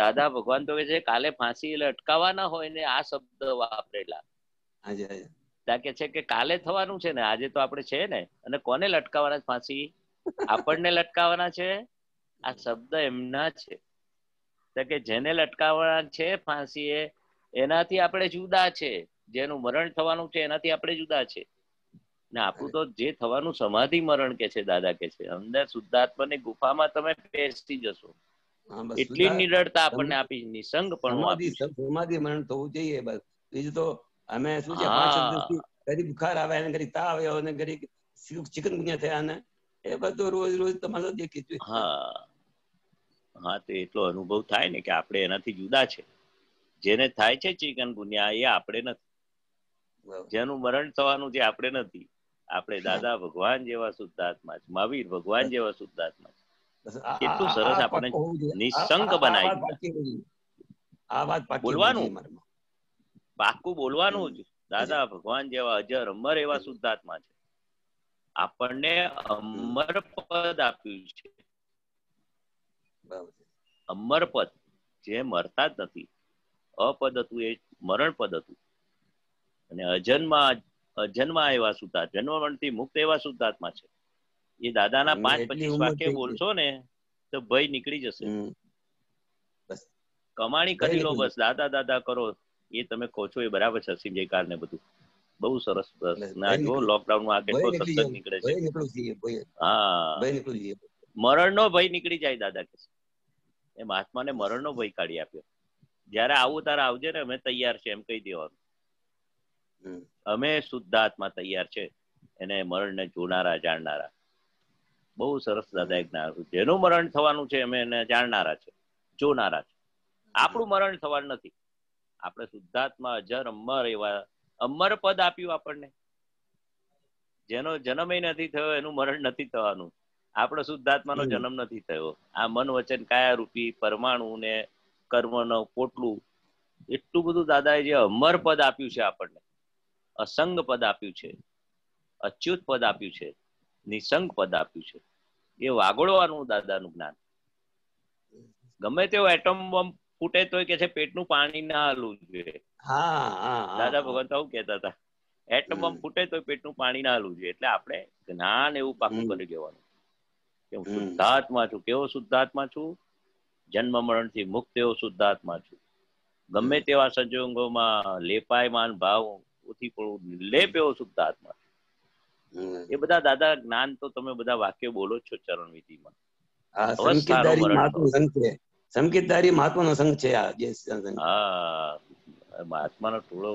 દાદા ભગવાન તો કહે છે કાલે ફાંસી લટકાવવાના હોય ને, આ શબ્દ વાપરેલા કે છે કે કાલે થવાનું છે ને, આજે તો આપણે છે ને, અને કોને લટકાવવાના ફાંસી આપણને લટકાવવાના છે, આ શબ્દ એમના છે, કે જેને લટકાવવાના છે ફાંસીએ એનાથી આપણે જુદા છે, જેનું મરણ થવાનું છે એનાથી આપણે જુદા છે ને આપણું તો જે થવાનું સમાધિ મરણ કે છે. દાદા કે છે અંદર શુદ્ધાત્માની ગુફામાં તમે બેસી જશો, એટલી નિડરતા આપણને આપી નિસંગ પણ સમાધિ મરણ થવું જોઈએ. બસ બીજું તો અમે શું છે, કદી બુખાર આવે ને કદી તાવ આવ્યો ને કદી ચિકનગુનિયા થયા ને એ બધું રોજ રોજ તમારો દેખીશું. હા, તો એટલો અનુભવ થાય ને કે આપણે એનાથી જુદા છે. જેને થાય છે ચિકનગુનિયા એ આપણે નથી, જેનું મરણ થવાનું જે આપણે નથી. આપણે દાદા ભગવાન જેવા શુદ્ધાત્મા છે, મહાવીર ભગવાન જેવા શુદ્ધાત્મા છે. કેટલું સરસ આપણે નિસંગ બનાવી. આ વાત બોલવાનું, પાકું બોલવાનું જ. દાદા ભગવાન જેવા અજર અમર એવા શુદ્ધાત્મા છે, આપણને અમર પદ આપ્યું છે. અમર પદ જે મરતા જ નથી, અપદ હતું એ મરણ પદ હતું. અને અજન્મા એવા સુતા, જન્મથી મુક્ત એવા શુદ્ધાત્મા છે. એ દાદાના 5-25 વાક્ય બોલશો ને તો ભય નીકળી જશે. કમાણી કરી લો બસ, દાદા દાદા કરો એ તમે કહો છો એ બરાબર છે. અસીમ જયકાર ને બધું બહુ સરસ. લોકડાઉન માં કેટલો સત્સંગ નીકળે છે. હા, મરણનો ભય નીકળી જાય. દાદા કે એ મહાત્માને મરણનો ભય કાઢી આપ્યો. જયારે આવું તારે આવજે ને, અમે તૈયાર છે એમ કહી દેવાનું. અમે શુદ્ધાત્મા તૈયાર છે, એને મરણને જોનારા જાણનારા. બહુ સરસ દાદા એક ના, જેનું મરણ થવાનું છે અમે એને જાણનારા છે, જોનારા છે. આપણું મરણ થવાનું નથી. આપણે શુદ્ધાત્મા અજર અમર એવા અમર પદ આપ્યું આપણને. જેનો જન્મ એ નથી થયો એનું મરણ નથી થવાનું. આપણો શુદ્ધાત્માનો જન્મ નથી થયો. આ મન વચન કાયા રૂપી પરમાણુ ને કર્મનો પોટલું એટલું બધું દાદાએ જે અમર પદ આપ્યું છે આપણને, અસંગ પદ આપ્યું છે, અચ્યુત પદ આપ્યું છે, નિસંગ પદ આપ્યું છે. એ વાગોળવાનું દાદાનું જ્ઞાન. ગમે તેવો એટમ બોમ્બ ફૂટે તો કે છે પેટનું પાણી ના હલવું જોઈએ. દાદા ભગવાન તો આવું કેતા હતા, એટમ બોમ્બ ફૂટે તો પેટનું પાણી ના હલવું જોઈએ. એટલે આપણે જ્ઞાન એવું પાકું કરી દેવાનું. હું શુદ્ધાત્મા છું. કેવો શુદ્ધાત્મા છું? જન્મ મરણ થી મુક્ત એવો શુદ્ધાત્મા છું. ગમે તેવા સંજોગોમાં લેપાયમાન ભાવ ઉથી પણ નિર્લેપ એવો શુદ્ધાત્મા છું. એ બધા દાદા જ્ઞાન તો તમે બધા વાક્ય બોલો છો ચરણ વિધિમાં. સંકેતધારી મહાત્માનો સંઘ છે આ. જે મહાત્માનો ટોળો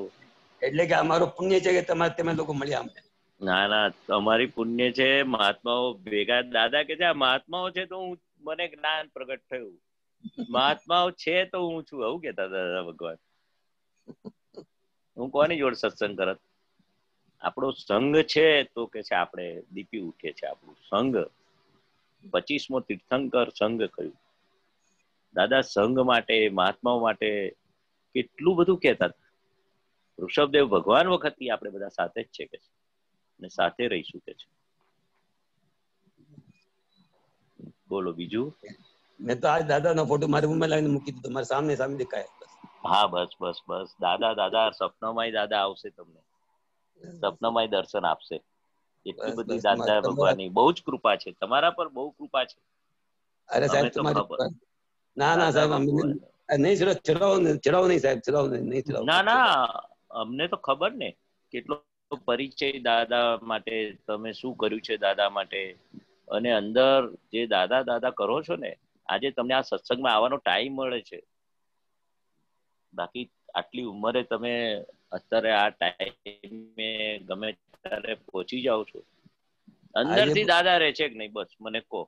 એટલે કે અમારો પુણ્ય છે કે તમારે તમે લોકો મળ્યા અમને. ના ના, અમારી પુણ્ય છે. મહાત્માઓ ભેગા. દાદા કે છે આ મહાત્માઓ છે તો હું, મને જ્ઞાન પ્રગટ થયું. મહાત્માઓ છે તો હું છું, આવું કેતા દાદા ભગવાન. હું કોની જોડે સત્સંગ કરત? આપણો સંઘ છે તો કે છે આપણે દીપી ઉઠે છે. આપણું સંઘ 25મો તીર્થંકર સંઘ કહ્યું દાદા. સંઘ માટે, મહાત્માઓ માટે કેટલું બધું કહેતા. ઋષભદેવ ભગવાન વખતથી આપણે બધા સાથે જ છે કે છે, સાથે રહીશું કે છે. બોલો બીજું. મેં તો આજ દાદાનો ફોટો મારી ઉંમર લાવીને મૂકી દીધો, મારા સામે સામે દેખાય. હા, બસ બસ બસ. દાદા સપનામાં દાદા આવશે, તમને સપનામાં દર્શન આપશે. એટલી બધી દાદા ભગવાનની બહુ જ કૃપા છે તમારા પર. બહુ કૃપા છે. અરે સાહેબ તમારા ના ના સાહેબ નહીં ચડાવો નહીં સાહેબ, ચડાવો નહીં ચડાવો. ના ના, અમને તો ખબર ને કેટલો પરિચય દાદા માટે. તમે શું કર્યું છે દાદા માટે? અને અંદર જે દાદા દાદા કરો છો ને, આજે તમને આ સત્સંગમાં આવવાનો ટાઈમ મળે છે. બાકી આટલી ઉંમરે તમે અત્યારે આ ટાઈમે ગમે ત્યારે પહોંચી જાઓ છો. અંદરથી દાદા રહે છે કે નહીં? બસ મને કહો.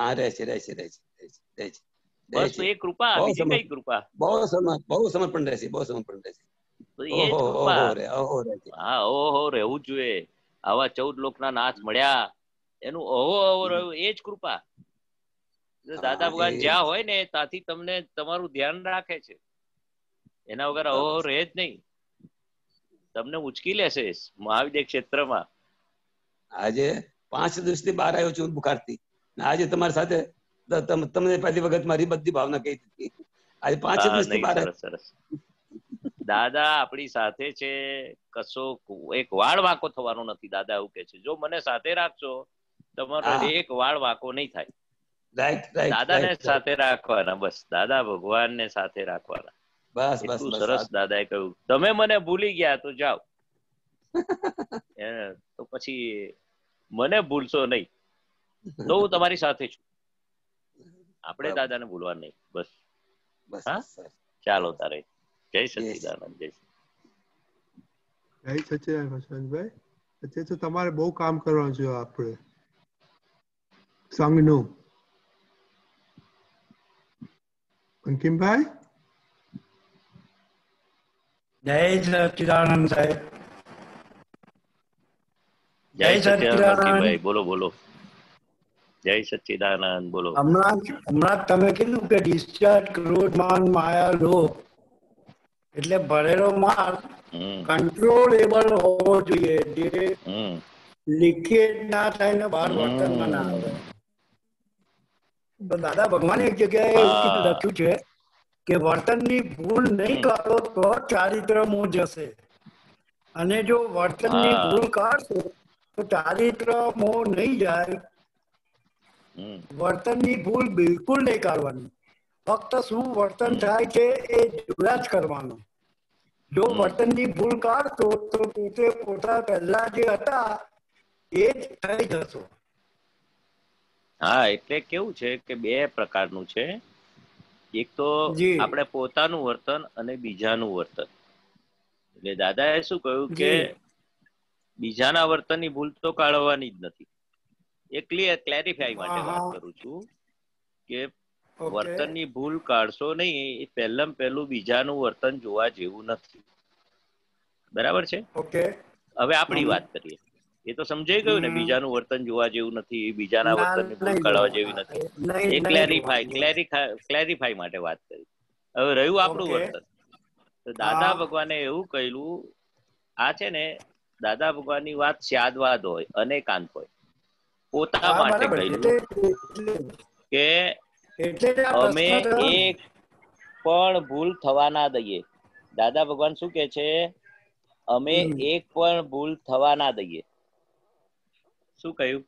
હા, રહે છે, રહે છે, રહે છે. બસ એ કૃપા, બીજી કઈ કૃપા? બહુ સમર્પણ રહેશે, બહુ સમર્પણ રહેશે. હા, ઓહો રહેવું જોઈએ. આવા 14 લોકના નાથ મળ્યા, એનું ઓહો ઓહો રહ્યું, એ જ કૃપા. દાદા ભગવાન જ્યાં હોય ને ત્યાંથી તમને તમારું ધ્યાન રાખે છે. એના વગર ઓહો રહે જ નહીં. તમને ઉચકી લેશે મહાવીર ક્ષેત્રમાં. આજે 5 દિવસથી બહાર આવ્યો છું બુખારથી. આજે તમારી સાથે તમને પહેલી વખત મારી બધી ભાવના કહી દીધી. આજે 5 દિવસથી બહાર. સરસ. દાદા આપણી સાથે છે, કશો એક વાળ વાંકો થવાનો નથી. દાદા એવું કે છે જો મને સાથે રાખશો एक वाळ वाको नहीं थाय। दादा ने साथे राखवाना बस, दादा भगवान ने साथे राखवाना बस बस। सरस दादाए कह्युं तमे मने भूली गया तो जाओ तो पछी मने भूलशो नहीं, तो हूँ तमारी साथे छुं। आपणे दादाने भूलवा नहीं बस बस। हाँ चालो तारे। जय सच्चिदानंद। जय जय सच्चिदानंद भाई। અત્યારે તો તમારે બહુ કામ કરવાનું છે આપણે સંગનું। અંકિમભાઈ જય સચિદાનંદ સાહેબ। જય સચિદાનંદ ભાઈ બોલો બોલો। જય સચિદાનંદ બોલો। હમણાં તમે કીધું કે ડિસ્ચાર્જ ક્રોધ માન માયા લોભ એટલે ભરેલો માલ કંટ્રોલેબલ હોવો જોઈએ, જે લીકેજ ના થાય ને બહાર વર્તનમાં ના આવે। તો દાદા ભગવાન એક જગ્યાએ લખ્યું છે કે વર્તનની ભૂલ નહીં કરો તો ચારિત્ર મોહ જશે, અને જો વર્તનની ભૂલ કાઢશો તો ચારિત્ર મોહ નહીં જાય। વર્તનની ભૂલ બિલકુલ નહીં કાઢવાની, ફક્ત શું વર્તન થાય છે એ જોયા જ કરવાનું। जो वर्तन की भूल काढतो तो पोते पोता पहला जे हता ए ज थई जशो। हां એટલે કેવું છે કે બે પ્રકારનું છે, એક તો આપણે પોતાનું વર્તન અને બીજાનું વર્તન। એટલે દાદાએ શું કહ્યું કે બીજાના વર્તનની ભૂલ તો કાઢવાની જ નથી। એ ક્લિયર ક્લેરિફાઈ માટે વાત કરું છું કે वर्तन नी भूल काढशो नहीं, पहलम पहलू बीजानु वर्तन जोवा जेवू नथी, बराबर छे। ओके हवे आपणी वात करीए। ए तो समजाई गयुं ने, बीजानु वर्तन जोवा जेवू नथी, बीजाना वर्तनने भूल काढवा जेवी नथी। एक क्लेरिफाई माटे वात करी। हवे रह्युं आपणुं वर्तन, तो दादा भगवाने एवुं कहेलुं आ छे ने, दादा भगवाननी वात स्यादवाद होय अनेकांत होय, पोता माटे कहेलुं के અમે એક પણ ભૂલ થવા ના દઈએ। દાદા ભગવાન શું કહે છે, અમે એક પણ ભૂલ થવા ના દઈએ। શું કહ્યું,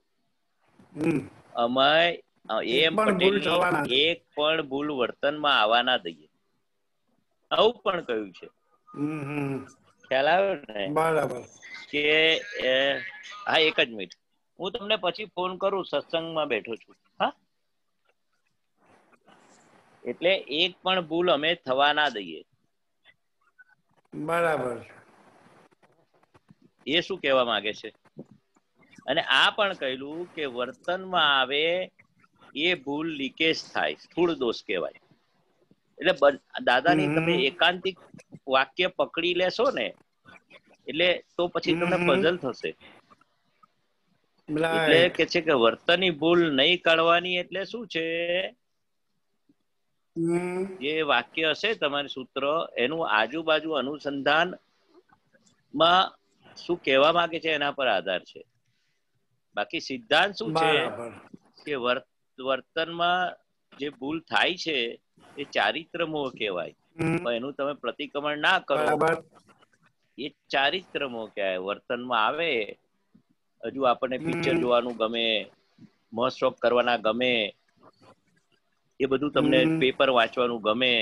અમે એમ પટેલની એક પણ ભૂલ વર્તનમાં આવવા ના દઈએ, આવું પણ કહ્યું છે। ખ્યાલ આવ્યો ને? બરાબર કે હા એક જ મિનિટ, હું તમને પછી ફોન કરું, સત્સંગમાં બેઠો છું। હા એટલે એક પણ ભૂલ અમે થવા ના દઈએ, બરાબર? એ શું કહેવા માંગે છે? અને આ પણ કહેલું કે વર્તનમાં આવે એ ભૂલ લીકેજ થાય, સ્થૂળ દોષ કહેવાય। એટલે દાદાની તમે એકાંતિક વાક્ય પકડી લેશો ને એટલે તો પછી તમને પઝલ થશે। એટલે કે છે કે વર્તનની ભૂલ નહીં કાઢવાની એટલે શું છે, જે વાક્ય હશે તમારું સૂત્ર એનું આજુબાજુ અનુસંધાન માં શું કહેવા માંગે છે એના પર આધાર છે। બાકી સિદ્ધાંત શું છે કે વર્તનમાં જે ભૂલ થાય છે એ ચારિત્ર મોહ કહેવાય, પણ એનું તમે પ્રતિક્રમણ ના કરો, એ ચારિત્ર મોહ કહેવાય। વર્તનમાં આવે હજુ આપણને પિક્ચર જોવાનું ગમે, મોજ શોખ કરવાના ગમે, એ બધું તમને પેપર વાંચવાનું ગમે,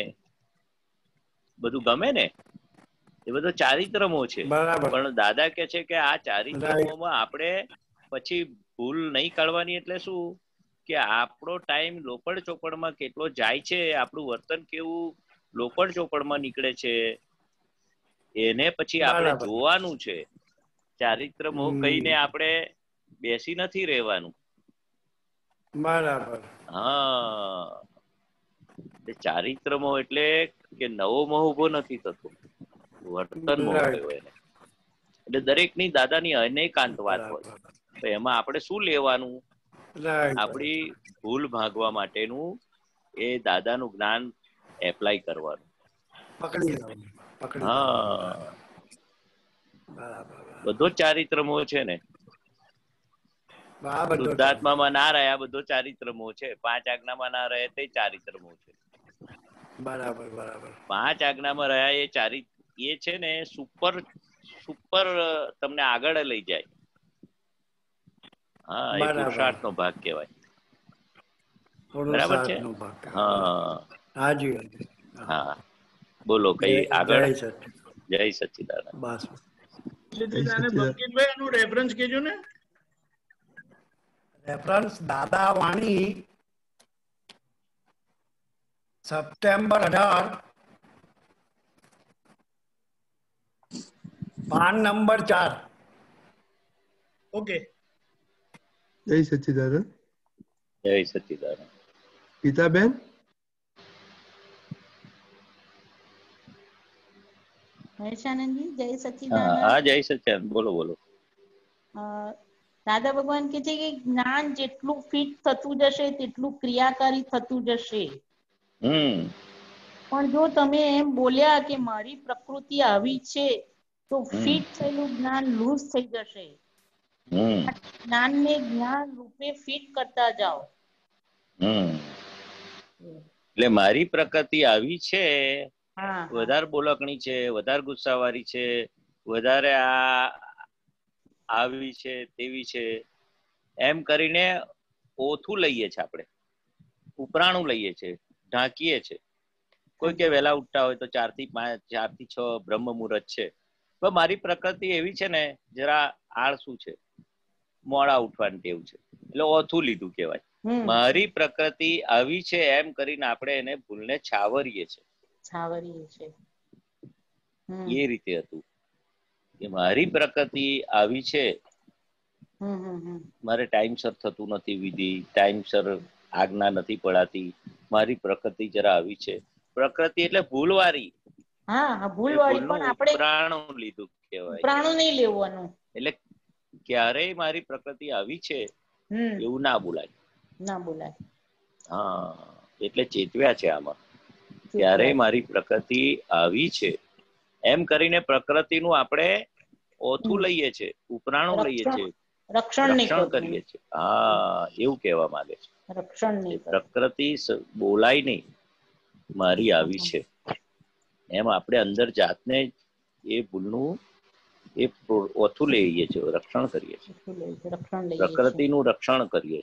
બધું ગમે ને, એ બધો ચારિત્ર મોહ છે। પણ દાદા કહે છે કે આ ચારિત્ર મોહમાં આપણે પછી ભૂલ નહીં કાઢવાની એટલે શું કે આપણો ટાઈમ લોપડ ચોપડમાં કેટલો જાય છે, આપણું વર્તન કેવું લોપડ ચોપડમાં નીકળે છે એને પછી આપણે જોવાનું છે। ચારિત્ર મોહ કહીને આપણે બેસી નથી રહેવાનું, બરાબર? હા, ચારિત્ર મોહ એટલે કે નવો મોહ ઉભો નથી થતો, વર્તન મોહ હોય એને। એટલે દરેકની દાદાની અનેકાંત વાત હોય, તો એમાં આપણે શું લેવાનું, આપણી ભૂલ ભાગવા માટેનું એ દાદાનું જ્ઞાન એપ્લાય કરવાનું, પકડી લેવાનું। હા બરાબર, બધો ચારિત્ર મોહ છે ને, શુદ્ધાત્મામાં ના રહે આ બધો ચારિત્ર મોહ છે। પાંચ આજ્ઞામાં ના રહે તે ચારિત્ર મોહ છે, બરાબર? બરાબર, પાંચ આજ્ઞામાં રહ્યા એ ચારિત્ર એ છે ને, સુપર સુપર તમને આગળ લઈ જાય। हाँ एक पुरुषार्थ नो भाग कहवाय बराबर छे हाँ जी हाँ बोलो कई आगे जय सच्चिदानंद बस बंकितभाई नो रेफरेंस केजो ने रेफरेंस दादा वाणी सप्टेम्बर 18 पान नंबर 4 ओके जय सच्चिदानंद पिता बहन महेशानंद जी जय सच्चिदानंद हाँ जय सच्चिदानंद बोलो बोलो दादा भगवान के जे ज्ञान जेटलू फिट थतू जशे तेटलू क्रियाकारी थतू जशे पण जो तमे एम बोल्या के मारी प्रकृति आवी छे तो फिट थयेलू ज्ञान लूज थई जशे ज्ञान ने ज्ञान रूपे फिट करता जाओ એટલે મારી પ્રકૃતિ આવી છે વધારે બોલકણી છે વધારે ગુસ્સાવાળી છે વધારે આ આવી છે તેવી છે એમ કરીને ઓથું લઈએ છે આપણે ઉપરાણું લઈએ છે ઢાંકીએ છે કોઈ કે વેલા ઉઠતા હોય તો 4 થી 5 4 થી 6 બ્રહ્મ મુહૂર્ત છે પણ મારી પ્રકૃતિ એવી છે ને જરા આળસુ છે મોડા ઉઠવાની ટેવ છે એટલે ઓથું લીધું કહેવાય મારી પ્રકૃતિ આવી છે એમ કરીને આપણે એને ભૂલને છાવરીએ છે એ રીતે હતું કે મારી પ્રકૃતિ આવી છે મારે ટાઈમસર થતું નથી વિધિ ટાઈમસર આજ્ઞા નથી પડાતી મારી પ્રકૃતિ જરા આવી છે પ્રકૃતિ એટલે ભૂલવારી હા ભૂલવારી પણ આપણે પ્રાણું લીધું કહેવાય પ્રાણું નહીં લેવાનું એટલે क्यारे मारी प्रकृति आवी छे एवुं ना बोलाय हाँ एटले चेतव्या छे आमां क्यारे मारी प्रकृति आवी छे एम करीने प्रकृतिनुं आपणे ओथुं लईए छे उपराणुं लईए छे रक्षण रक्षण करीए छे हाँ एवुं कहेवा मांगे छे रक्षण नहीं प्रकृति बोलाय नहीं मारी आवी छे एम आपणे अंदर जातने ए भूलनुं रक्षण करिए प्रकृति नु रक्षण करिए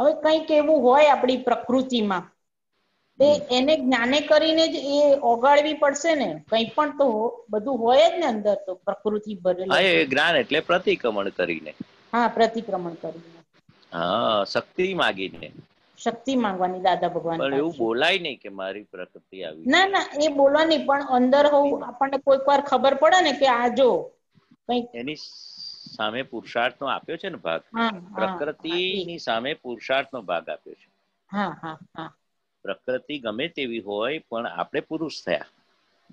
हवे कई केवुं होय आपणी प्रकृति मां ते एने ज्ञाने करीने ज ए ओगाळवी पड़शे ने कई पण तो बधुं होय ज ने अंदर तो प्रकृति भरेली आ ए ज्ञान एटले प्रतिक्रमण करीने हां प्रतिक्रमण करीने हां शक्ति मागीने शक्ति मांगवानी दादा भगवान पर एवं बोलाय नहीं के मारी प्रकृति आवी ना ना ये बोलवा नहीं पण अंदर हो आपने कोई बार खबर पड़े ने के आ जो कई एनी सामे पुरुषार्थनो आप्यो छे ने भाग प्रकृतिनी सामे पुरुषार्थनो भाग आप्यो छे हां हां हां प्रकृति गमे तेवी होय पण आपणे पुरुष थया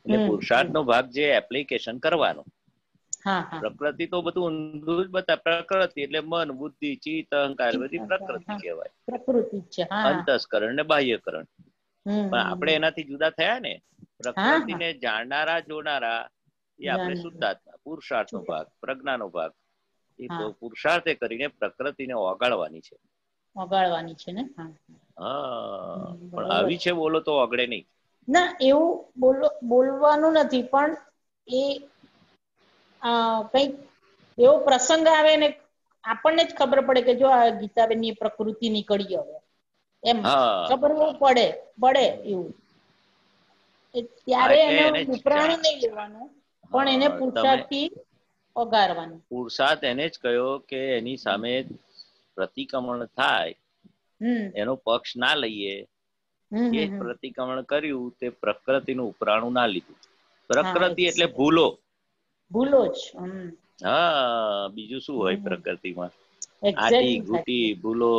એટલે પુરુષાર્થનો ભાગ જે એપ્લિકેશન કરવાનો हां हां प्रकृति तो બધું ઊંધું જ બતા પ્રકૃતિ એટલે મન બુદ્ધિ ચિત્ત અહંકાર બધી પ્રકૃતિ કહેવાય પ્રકૃતિ છે હા અંતઃકરણ ને બાહ્યકરણ પણ આપણે એનાથી જુદા થયા ને પ્રકૃતિને જાણનારા જોનારા એ આપણે શુદ્ધાત્મા પુરુષાર્થનો ભાગ પ્રજ્ઞાનો ભાગ એ તો પુરુષાર્થે કરીને પ્રકૃતિને ઓગાળવાની છે ને હા હા પણ આવી છે બોલો તો ઓગળે નહીં ના એવું બોલવાનું નથી પણ એ कई एवो प्रसंग आवे ने आपने ज खबर पड़े के जो गीताबेन ये प्रकृति निकली आवे एम खबर वो पड़े बड़े एवो त्यारे एने उपराणु नहीं लेवानो पण एने पुरुषार्थी ओगारवानो पुरुषार्थ एने ज कयो के एनी सामे प्रतिक्रमण थाय एनो पक्ष ना लईए ये प्रतिक्रमण कर्यु ते प्रकृतिनु उपराणु ना लीधु प्रकृति एटले भूलो भूलो हाँ बीजू शू हो प्रकृति में आटी घूटी भूलो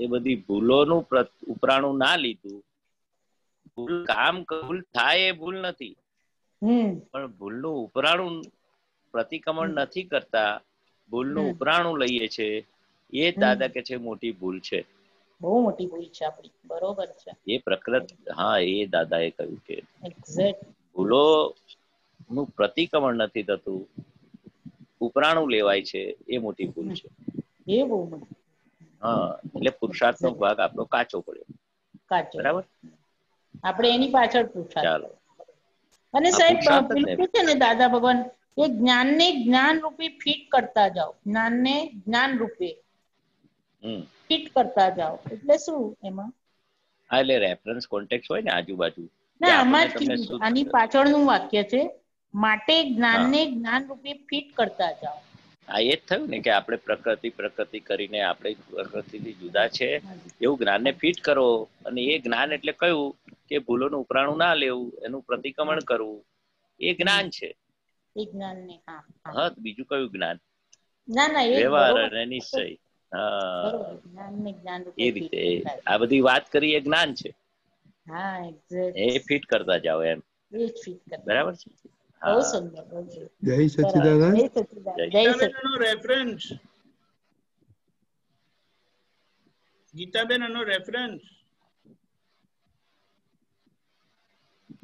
ए बधी भूलो नु उपराणु ना लीधु भूल काम भूल थाय भूल नथी पण भूल नु उपराणु प्रतिक्रमण नथी करता भूल नु उपराणु लईए छे ए दादा के छे मोटी भूल छे बहु मोटी भूल छे आपणी बरोबर छे ए प्रकृति हाँ ए दादाए कह्युं के एक्जेक्ट भूलो નું પ્રતિક્રમણ નથી થતું ઉપરાણું લેવાય છે એ મોટી ભૂલ છે એ બહુ મોટી હા એટલે પુરુષાર્થનો ભાગ આપણો કાચો પડ્યો કાચો બરાબર આપણે એની પાછળ પુરુષાર્થ ચાલો અને સાહેબ પેલું છે ને દાદા ભગવાન ये ज्ञान रूपी फिट करता जाओ, ज्ञान रूपी फिट करता जाओ એટલે શું એમાં આ એટલે રેફરન્સ કોન્ટેક્સ્ટ હોય ને આજુબાજુ ના આમાંથી આની પાછળનું વાક્ય છે માટે જ્ઞાન રૂપી ફિટ કરતા જાઓ આ એ થયું ને કે આપણે પ્રકૃતિ કરીને આપણે પ્રકૃતિથી જુદા છે એવું જ્ઞાનને ફિટ કરો અને એ જ્ઞાન એટલે કયું કે ભૂલોનું ઉપરાણું ના લેવું એનું પ્રતિક્રમણ કરવું એ જ્ઞાન છે એ જ્ઞાન ને હા હા બીજું કયું જ્ઞાન ના ના એ વ્યવહાર અને નિશ્ચય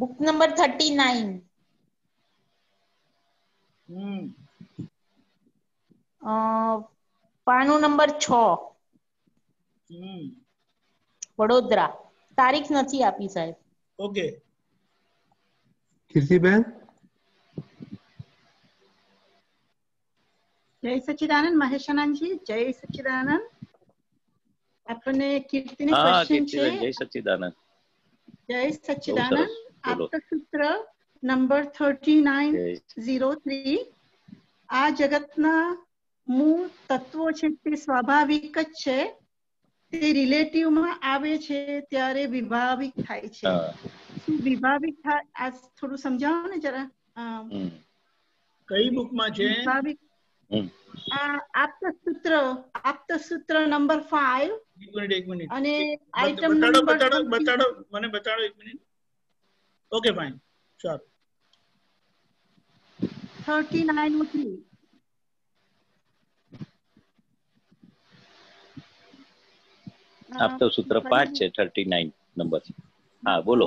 बुक नंबर 39 पानो नंबर 6 वडोदरा तारीख नहीं आपी साहेब ओके कीर्तिबेन जय सच्चिदानंद महेशानंद जी जय सच्चिदानंद आपने कीर्ति ने क्वेश्चन छे जय सच्चिदानंद आपका सूत्र नंबर 3903 आ जगतना मूल तत्वों छे स्वाभाविक छे તે રિલેટિવ માં આવે છે ત્યારે વિભાવિક થાય છે શું વિભાવિક થાય આ થોડું સમજાવો ને જરા કઈ બુક માં છે વિભાવિક આ આપત સૂત્ર નંબર 5 1 મિનિટ અને આઇટમ નંબર બતાડો મને બતાડો 1 મિનિટ ઓકે ફાઇન ચાલો 3903 आप तो सूत्र 5 छे 39 नंबर हाँ बोलो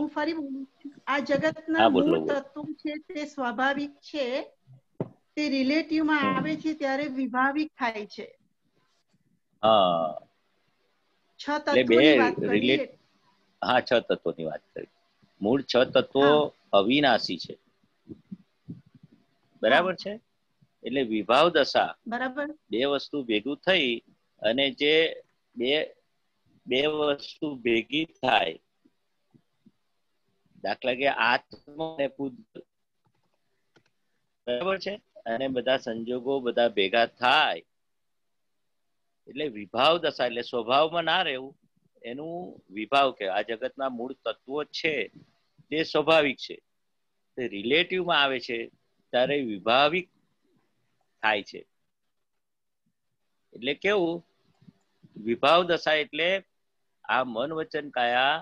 आ जगतना मूल तत्व छे ते स्वाभाविक छे ते रिलेटिव में आवे छे त्यारे विभाविक थाय छे हाँ छह तत्वों बात करी हाँ छह तत्वों की बात करी मूल छह तत्वों अविनाशी छे बराबर छे એટલે વિભાવ दशा बराबर बे वस्तु भेगू थई अने जे बे भेगी थाय दाखला के आत्मा ने पूज्य बराबर छे अने बधा संजोगो बधा भेगा थाय એટલે વિભાવ દશા એટલે સ્વભાવમાં ના રહેવું એનું વિભાવ કે આ જગતના મૂળ તત્વો છે તે સ્વાભાવિક છે તે રિલેટિવમાં આવે છે ત્યારે વિભાવિક થાય છે એટલે કેવું વિભાવ દશા એટલે આ મન વચન કાયા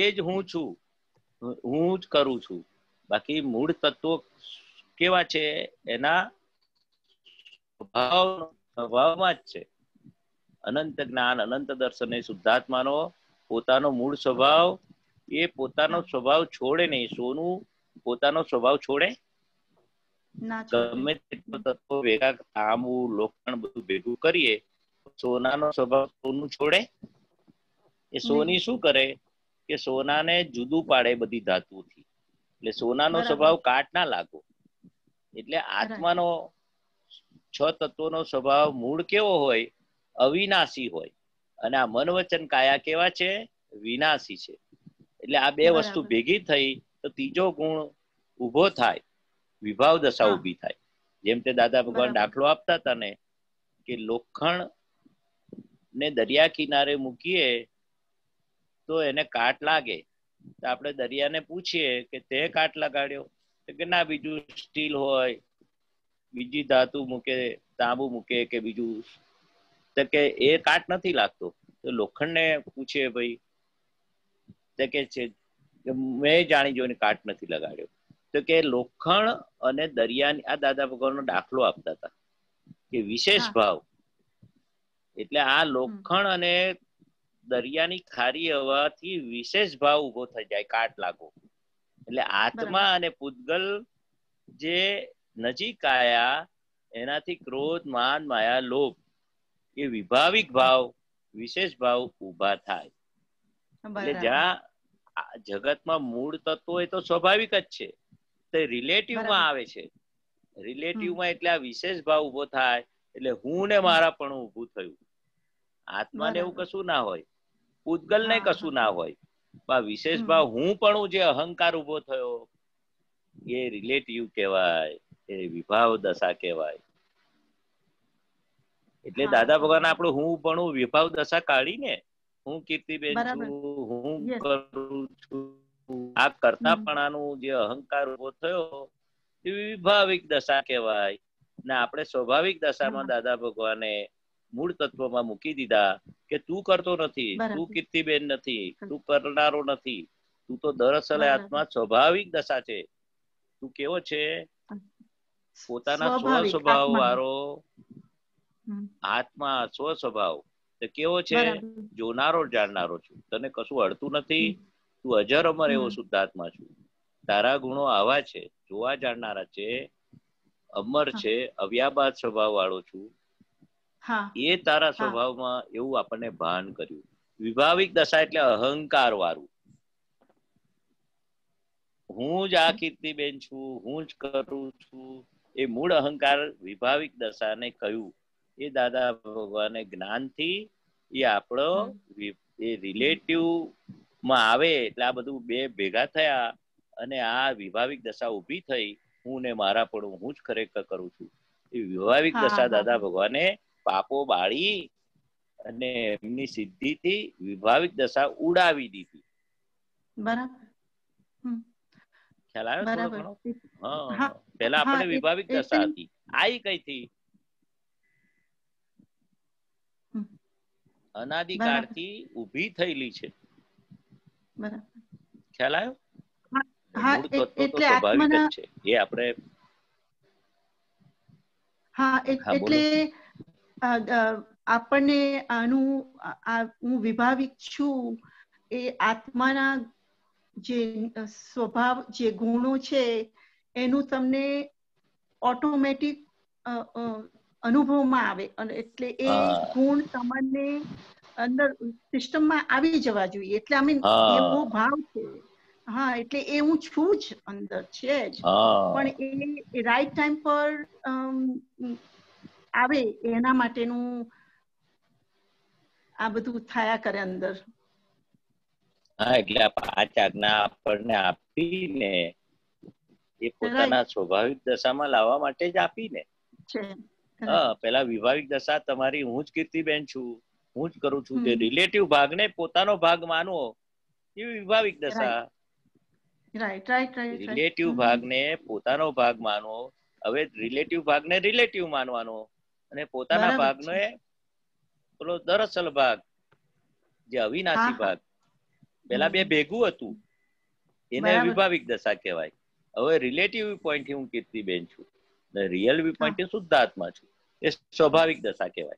એ જ હું છું હું જ કરું છું બાકી મૂળ તત્વો કેવા છે એના સ્વભાવમાં જ છે અનંત જ્ઞાન અનંત દર્શન એ શુદ્ધાત્માનો પોતાનો મૂળ સ્વભાવ એ પોતાનો સ્વભાવ છોડે નહીં સોનું પોતાનો સ્વભાવ છોડે ના ગમે તેટલો તત્વો ભેગા તાંબુ લોખંડ બધું ભેગું કરીએ सोना नो स्वभाव सोनू छोड़े ये सोनी शू करे के सोना ने जुदू पाड़े बधी धातु थी એટલે સોના નો સ્વભાવ કાટ ના લાગો એટલે આત્માનો છ તત્વોનો સ્વભાવ મૂળ કેવો હોય અવિનાશી હોય અને આ મન વચન કાયા કેવા છે વિનાશી છે એટલે આ બે વસ્તુ ભેગી થઈ તો ત્રીજો ગુણ ઊભો થાય વિભાવ દશા ઊભી થાય જેમ તે દાદા ભગવાન દાખલો આપતા હતા ને કે લોખંડ ने दरिया किनारे मूकीए तो एने काट लागे तो आपणे दरिया ने पूछीए के ते काट लगाड्यो तो के ना बीजू स्टील होय बीजी धातु मूके तांबू मूके के बीजू तो के ए काट नथी लागतो तो लोखंड ने पूछे भाई तो के छे मैं जाणी जोईने काट नथी लगाड्यो तो के लोखंड अने दरिया आ दादा भगवाननो दाखलो आपता हता के विशेष भाव એટલે આ લોખંડ અને દરિયાની ખારી હવાથી વિશેષ ભાવ ઉભો થઈ જાય કાટ લાગો એટલે આત્મા અને પૂતગલ જે નજીક આયા એનાથી ક્રોધ માન માયા લોભ એ વિભાવિક ભાવ વિશેષ ભાવ ઉભા થાય એટલે જ્યાં જગતમાં મૂળ તત્વો એ તો સ્વાભાવિક જ છે તે રિલેટિવમાં આવે છે रिलेटिव में एटले आ विशेष भाव उभो थाय एटले हूँ ने मारा पण उभुं थयुं। आत्मा ने एवुं कशुं ना होय, पूद्गल ने कशुं ना होय, पण विशेष भाव हूँ पण जे अहंकार उभो थयो ये रिलेटिव कहेवाय, ये विभाव दशा कहेवाय। एटले दादा भगवान आपणो हूँ पण विभाव दशा काढीने हूँ कीर्तिबेन छुं, हूँ करुं छुं आ करतापणानो जे अहंकार उभो थयो ते विभाविक दशा कहेवाय। ने आपणे स्वाभाविक दशामां दादा भगवाने मूळ तत्वमां मूकी दीधा के तू करतो नथी, तू कीर्तिबेन नथी, तू करनारो नथी, तू तो दरअसल आत्मा स्वाभाविक दशा छे। तू केवो छे? पोताना स्वस्वभाव वाळो आत्मा, स्वस्वभाव तो केवो छे? जोनारो जाणनारो छे, तने कशुं अडतुं नथी, तू अजर अमर एवो शुद्धात्मा छू। तारा गुणो आवा छे, जोवा जाणनारा छे, अमर छे, अव्याबाद स्वभाव वाळो छू। ए तारा स्वभावमां एवुं आपणे भान कर्युं। विभाविक दशा एटले अहंकार वाळुं, हूँ ज आ कीर्तिबेन छू, हूँ ज करूं छू, ए मूळ अहंकार विभाविक दशाने कह्युं। ए दादा भगवाने ज्ञानथी ए आपणो ए रिलेटिव विभाविक दशा उभी थई, हूँ ने मारा पण हूँ ज खरेखर करूं छूं। विभाविक दशा दादा भगवाने पापो बाळी अने एमनी सिद्धिथी विभाविक दशा उडावी दीधी। बराबर ख्याल आव्यो? हां, पहेला आपणे विभाविक दशा हती, आई कई थी अनादिकाळथी ऊभी थयेली छे। ख्याल आयो? हाँ, એટલે આત્માના એ આપણે હા એટલે આપણને આનું હું વિભાવિક છું એ આત્માના જે સ્વભાવ જે ગુણો છે એનું તમને ઓટોમેટિક અનુભવમાં આવે અને એટલે એ ગુણ તમને अंदर सिस्टम में आवी जवा जोईए। एटले आमी एवो भाव छे, हां एटले ए हूं छूं ज अंदर छे ज, पण ए राइट टाइम पर आवे एना माटेनु आ बधु थाया करे अंदर। हां एटले आ पांच आज्ञा आपने आपीने ए पोताना स्वाभाविक दशामां लाववा माटे ज आपीने छे। हां, पहेला विभाविक दशा तमारी हूं ज कीर्तिबेन छू, हूँ ज करूं छूं ते रिलेटिव भाग ने पोतानो भाग मानवो ये विभाविक दशा। राइट राइट राइट रिलेटिव भाग ने पोतानो भाग मानवो, हवे रिलेटिव भाग ने रिलेटिव मानवानो अने पोताना भाग ने पेलो दरअसल भाग जे अविनाशी भाग पहेला बे भेगुं हतुं एने विभाविक दशा कहेवाय। हवे रिलेटिव पॉइंटथी हूँ कीर्तिबेन छूं ने रियल पॉइंटथी शुद्धात्मा छूं ए स्वाभाविक दशा कहेवाय।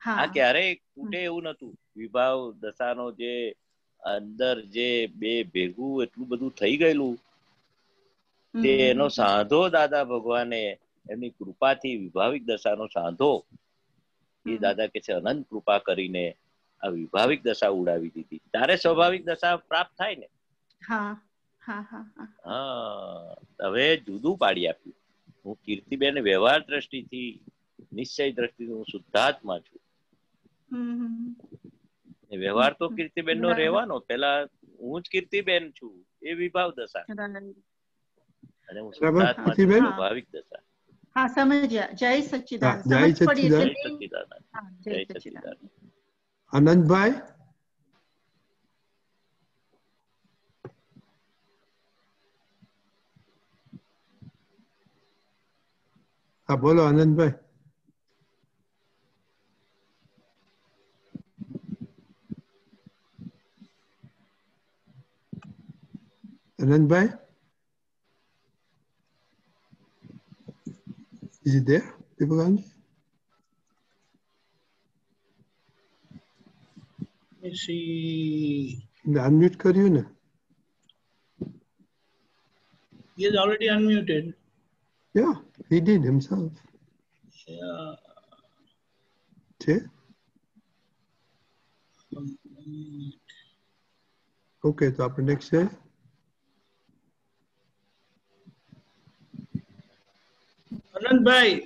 हाँ, क्यारे तूटे एवुं नतुं। विभाव दशानो जे अंदर जे बे भेगुं एटलुं बधुं थई गयेलुं ते एनो सांधो दादा भगवाने एमनी कृपाथी विभाविक दशानो सांधो ए दादा के छे अनंत कृपा करीने आ विभाविक दशा उडावी दीधी। तारे स्वाभाविक दशा प्राप्त थाय ने। हाँ हाँ हाँ हाँ, हवे जुदुं पाडी आप्युं। हूँ कीर्तिबेन व्यवहार दृष्टिथी, निश्चय दृष्टिथी हूँ शुद्धात्मा छुं। व्यवहार तो कीर्तिबेन नो रहेवानो, पहेला हूँ ज कीर्तिबेन छुं ए विभाव दशा अने हूँ शुद्धात्मा छुं स्वाभाविक दशा। हाँ समझ्या। जय सच्चिदानंद। जय सच्चिदानंद। जय सच्चिदानंद। आनंद भाई हाँ बोलो। आनंद भाई Anand bhai, is it there, Dibhagan? Let's see. Unmute kariyo na. He is already unmuted. Yeah, he did himself. Yeah. Okay. Okay, so our next day. અનંત ભાઈ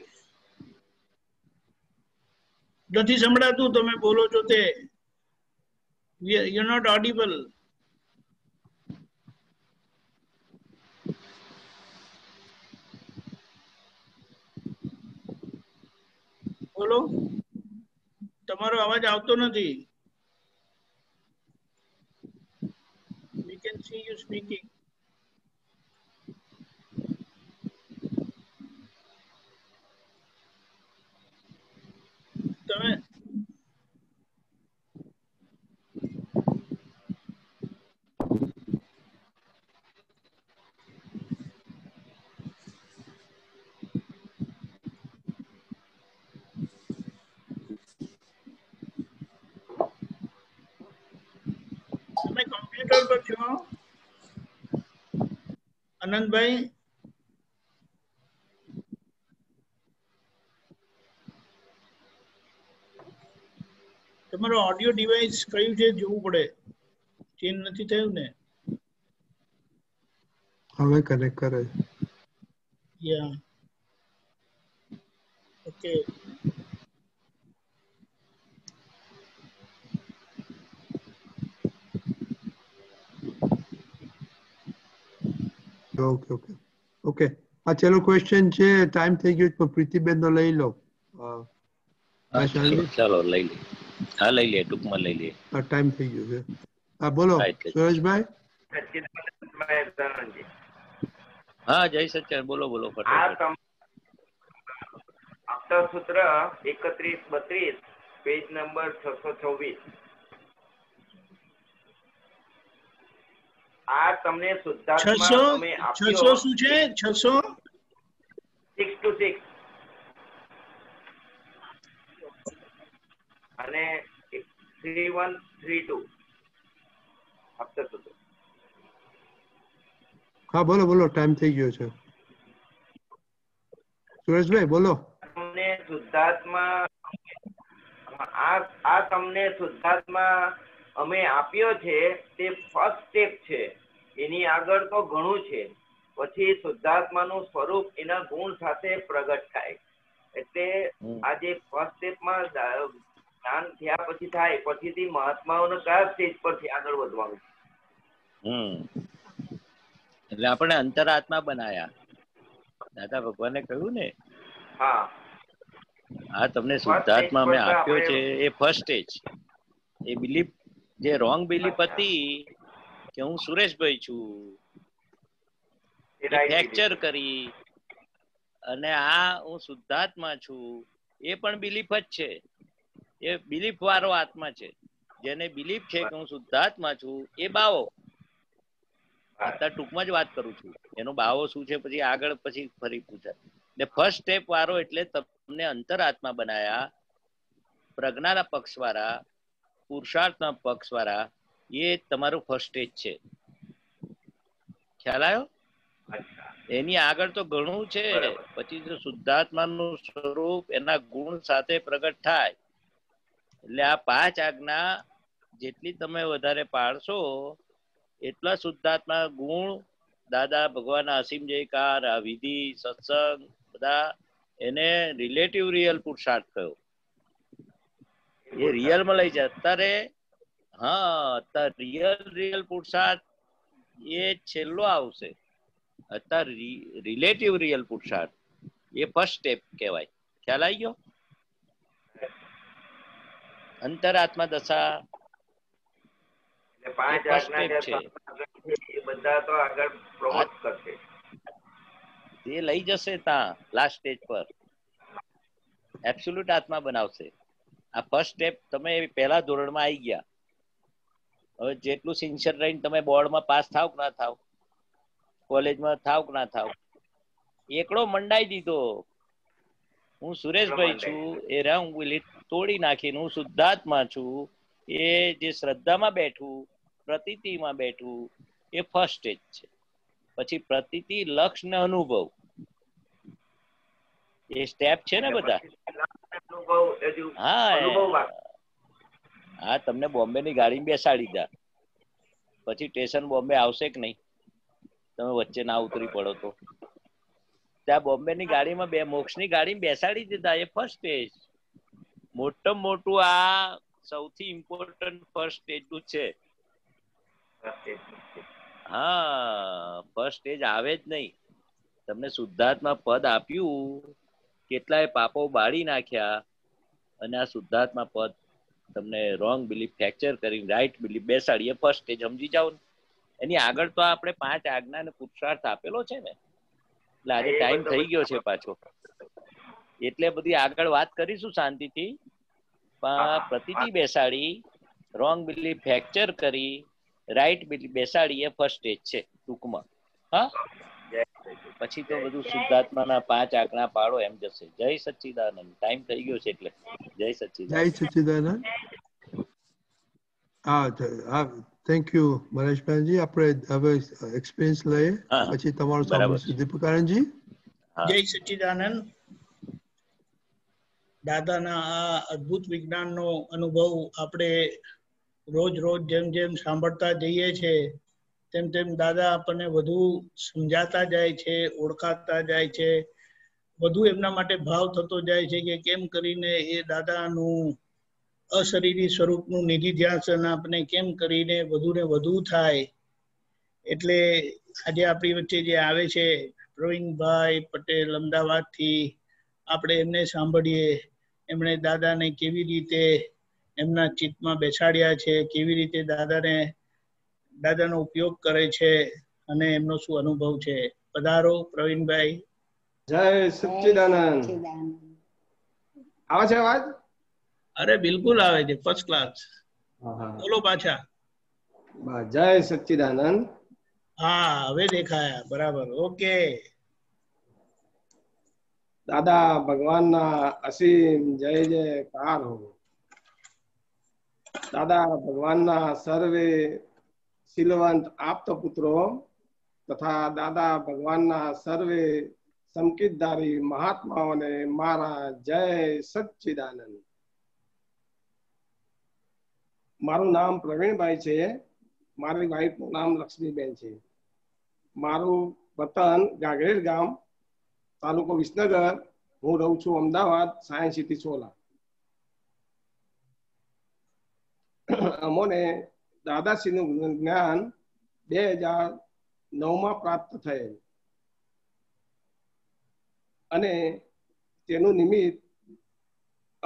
નથી સંભળાતું તમે બોલો છો તે યુ નોટ ઓડિબલ બોલો તમારો અવાજ આવતો નથી we can see you speaking તમે कंप्यूटर पर छो आनंद भाई તમારો ઓડિયો ડિવાઇસ કયું છે જોવું પડે ચેન્જ નથી થયું ને હવે કનેક્ટ કરે યા ઓકે ઓકે ઓકે ઓકે આ ચેલો ક્વેશ્ચન છે ટાઈમ થઈ ગયો તો પ્રીતિબેન નો લઈ લો ચાલો લઈ લે હા લઈ લે ટુકમાં લઈ લે આ ટાઈમ થઈ ગયો છે હા બોલો સુરેશભાઈ હા જય સચ્ચન બોલો બોલો ફટાફટ આપતા સૂત્ર 31 32 પેજ નંબર 624 આ તમને શુદ્ધાત્મા અમે આપ્યો 600 શું છે 600 626 અને 3132 આપતા સૂત્ર હા બોલો બોલો ટાઈમ થઈ ગયો છે સુરેશભાઈ બોલો તમને શુદ્ધાત્મા આ તમને શુદ્ધાત્મા અમે આપ્યો છે તે ફર્સ્ટ સ્ટેપ છે એની આગળ તો ઘણું છે પછી શુદ્ધાત્માનું સ્વરૂપ એના ગુણ સાથે પ્રગટ થાય એટલે આ જે ફર્સ્ટ સ્ટેપમાં જ્ઞાન થયા પછી થાય પછીથી મહાત્માઓને કયા સ્ટેજ પરથી આગળ વધવાનું એટલે આપણે અંતરાત્મા બનાયા દાદા ભગવાને કહ્યું ને હા આ તમને શુદ્ધાત્મા અમે આપ્યો છે એ ફર્સ્ટ સ્ટેજ એ બિલીફ જે રોંગ બિલીફ હતી કે હું સુરેશભાઈ છું એ ફ્રેક્ચર કરી અને આ હું શુદ્ધાત્મા છું એ પણ બિલીફ જ છે એ બિલીફ વાળો આત્મા છે જેને બિલીફ છે કે હું શુદ્ધાત્મા છું એ બાવો અત્યારે ટૂંકમાં જ વાત કરું છું એનો બાવો શું છે પછી આગળ પછી ફરી પૂછાય એટલે ફર્સ્ટ સ્ટેપ વાળો એટલે તમને અંતરાત્મા બનાયા પ્રજ્ઞાના પક્ષ વાળા પુરુષાર્થના પક્ષ વાળા એ તમારું ફર્સ્ટ સ્ટેજ છે ખ્યાલ આવ્યો એની આગળ તો ઘણું છે પછી જો શુદ્ધાત્માનું સ્વરૂપ એના ગુણ સાથે પ્રગટ થાય એટલે આ પાંચ આજ્ઞા જેટલી તમે વધારે પાળશો એટલા શુદ્ધાત્મા ગુણ દાદા ભગવાન અસીમ જયકાર આ વિધિ સત્સંગ બધા એને રિલેટિવ રિયલ પુરુષાર્થ કયો એ રિયલમાં લઈ જાય અત્યારે હા અત્યારે રિયલ પુરુષાર્થ એ છેલ્લો આવશે અત્યારે રિલેટિવ રિયલ પુરુષાર્થ એ ફર્સ્ટ સ્ટેપ કહેવાય ખ્યાલ આવી ગયો અંતરાત્મા દશા પાંચ એ લઈ જશે ત્યાં લાસ્ટ સ્ટેજ પર એબ્સોલ્યુટ આત્મા બનાવશે આ ફર્સ્ટ સ્ટેપ તમે પહેલા ધોરણમાં આવી ગયા હવે જેટલું સિન્સિયર રહીને તમે બોર્ડમાં પાસ થાવ કે ના થાવ કોલેજમાં થાવ કે ના થાવ એકડો મંડાઈ દીધો હું સુરેશભાઈ છું એ રંગ બિલીફ તોડી નાખીને હું શુદ્ધાત્મા છું એ જે શ્રદ્ધામાં બેઠું પ્રતીતિમાં બેઠું એ ફર્સ્ટ સ્ટેજ છે પછી પ્રતીતિ લક્ષ ને અનુભવ એ સ્ટેપ છે ને બધા હા હા તમને બોમ્બે ની ગાડીમાં બેસાડી દા પછી સ્ટેશન બોમ્બે આવશે કે નહીં તમે વચ્ચે ના ઉતરી પડો તો ત્યાં બોમ્બેની ગાડીમાં બે મોક્ષની ગાડી બેસાડી દીધા. એ ફર્સ્ટ સ્ટેજ, મોટો મોટું આ સૌથી ઇમ્પોર્ટન્ટ ફર્સ્ટ સ્ટેજ નું છે. હા, ફર્સ્ટ સ્ટેજ આવે જ નહીં. તમને શુદ્ધાત્મા પદ આપ્યું, કેટલાય પાપો બાળી નાખ્યા, અને આ શુદ્ધાત્મા પદ તમને રોંગ બિલીફ ફ્રેક્ચર કરીને રાઈટ બિલીફ બેસાડીએ. ફર્સ્ટ સ્ટેજ સમજી જાવ ને. એની આગળ તો આપણે 5 આજ્ઞા ને પુરુષાર્થ આપેલો છે ને, એટલે આજે ટાઈમ થઈ ગયો છે પાછો, એટલે બધી આગળ વાત કરીશું શાંતિથી. પણ પ્રતિતિ બેસાડી, રોંગ બિલીફ ફ્રેક્ચર કરી, રાઈટ બિલીફ બેસાડીએ, ફર્સ્ટ સ્ટેજ છે ટૂંકમાં. હા, પછી તો બધું શુદ્ધાત્માના 5 આંકડા પાડો એમ જશે. જય સચ્ચિદાનંદ. ટાઈમ થઈ ગયો છે એટલે જય સચ્ચિદાનંદ. જય સચ્ચિદાનંદ. હા, થેન્ક યુ મહેશભાઈજી. આપણે હવે એક્સપિરિયન્સ લઈએ, પછી તમારું સ્વાગત છે દીપકાનંદજી. જય સચ્ચિદાનંદ. દાદાના આ અદ્ભુત વિજ્ઞાનનો અનુભવ આપણે રોજ રોજ જેમ જેમ સાંભળતા જઈએ છે તેમ તેમ દાદા આપણને વધુ સમજાતા જાય છે, ઓળખાતા જાય છે, વધુ એમના માટે ભાવ થતો જાય છે કે કેમ કરીને એ દાદાનું અશરીરી સ્વરૂપનું નિધિ ધ્યાન આપણે કેમ કરીને વધુ ને વધુ થાય. એટલે આજે આપણી વચ્ચે જે આવે છે પ્રવીણભાઈ પટેલ અમદાવાદથી, આપણે એમને સાંભળીએ એમણે દાદાને કેવી રીતે એમના ચિત્તમાં બેસાડ્યા છે, કેવી રીતે દાદાને દાદાનો ઉપયોગ કરે છે અને એમનો શું અનુભવ છે. પધારો પ્રવીણભાઈ. જય સચ્ચિદાનંદ. આવે છે અવાજ? અરે બિલકુલ આવે છે, ફર્સ્ટ ક્લાસ. બોલો પાછા. જય સચ્ચિદાનંદ. હા, હવે દેખાયા બરાબર. ઓકે. દાદા ભગવાનના અસીમ જય જયકાર હો. દાદા ભગવાનના સર્વે શીલવંત આપ્ત પુત્રો તથા દાદા ભગવાનના સર્વે સંકિતધારી મહાત્માઓને મારા જય સચ્ચિદાનંદ. મારું નામ પ્રવીણભાઈ છે. મારી વાઈફનું નામ લક્ષ્મીબેન છે. મારું વતન ગાગરેર ગામ, તાલુકો વિસનગર. હું રહું છું અમદાવાદ, સાયન્સ સિટી સોલા. અમોને દાદાશ્રીનું જ્ઞાન 2009માં પ્રાપ્ત થયેલ અને તેનું નિમિત્ત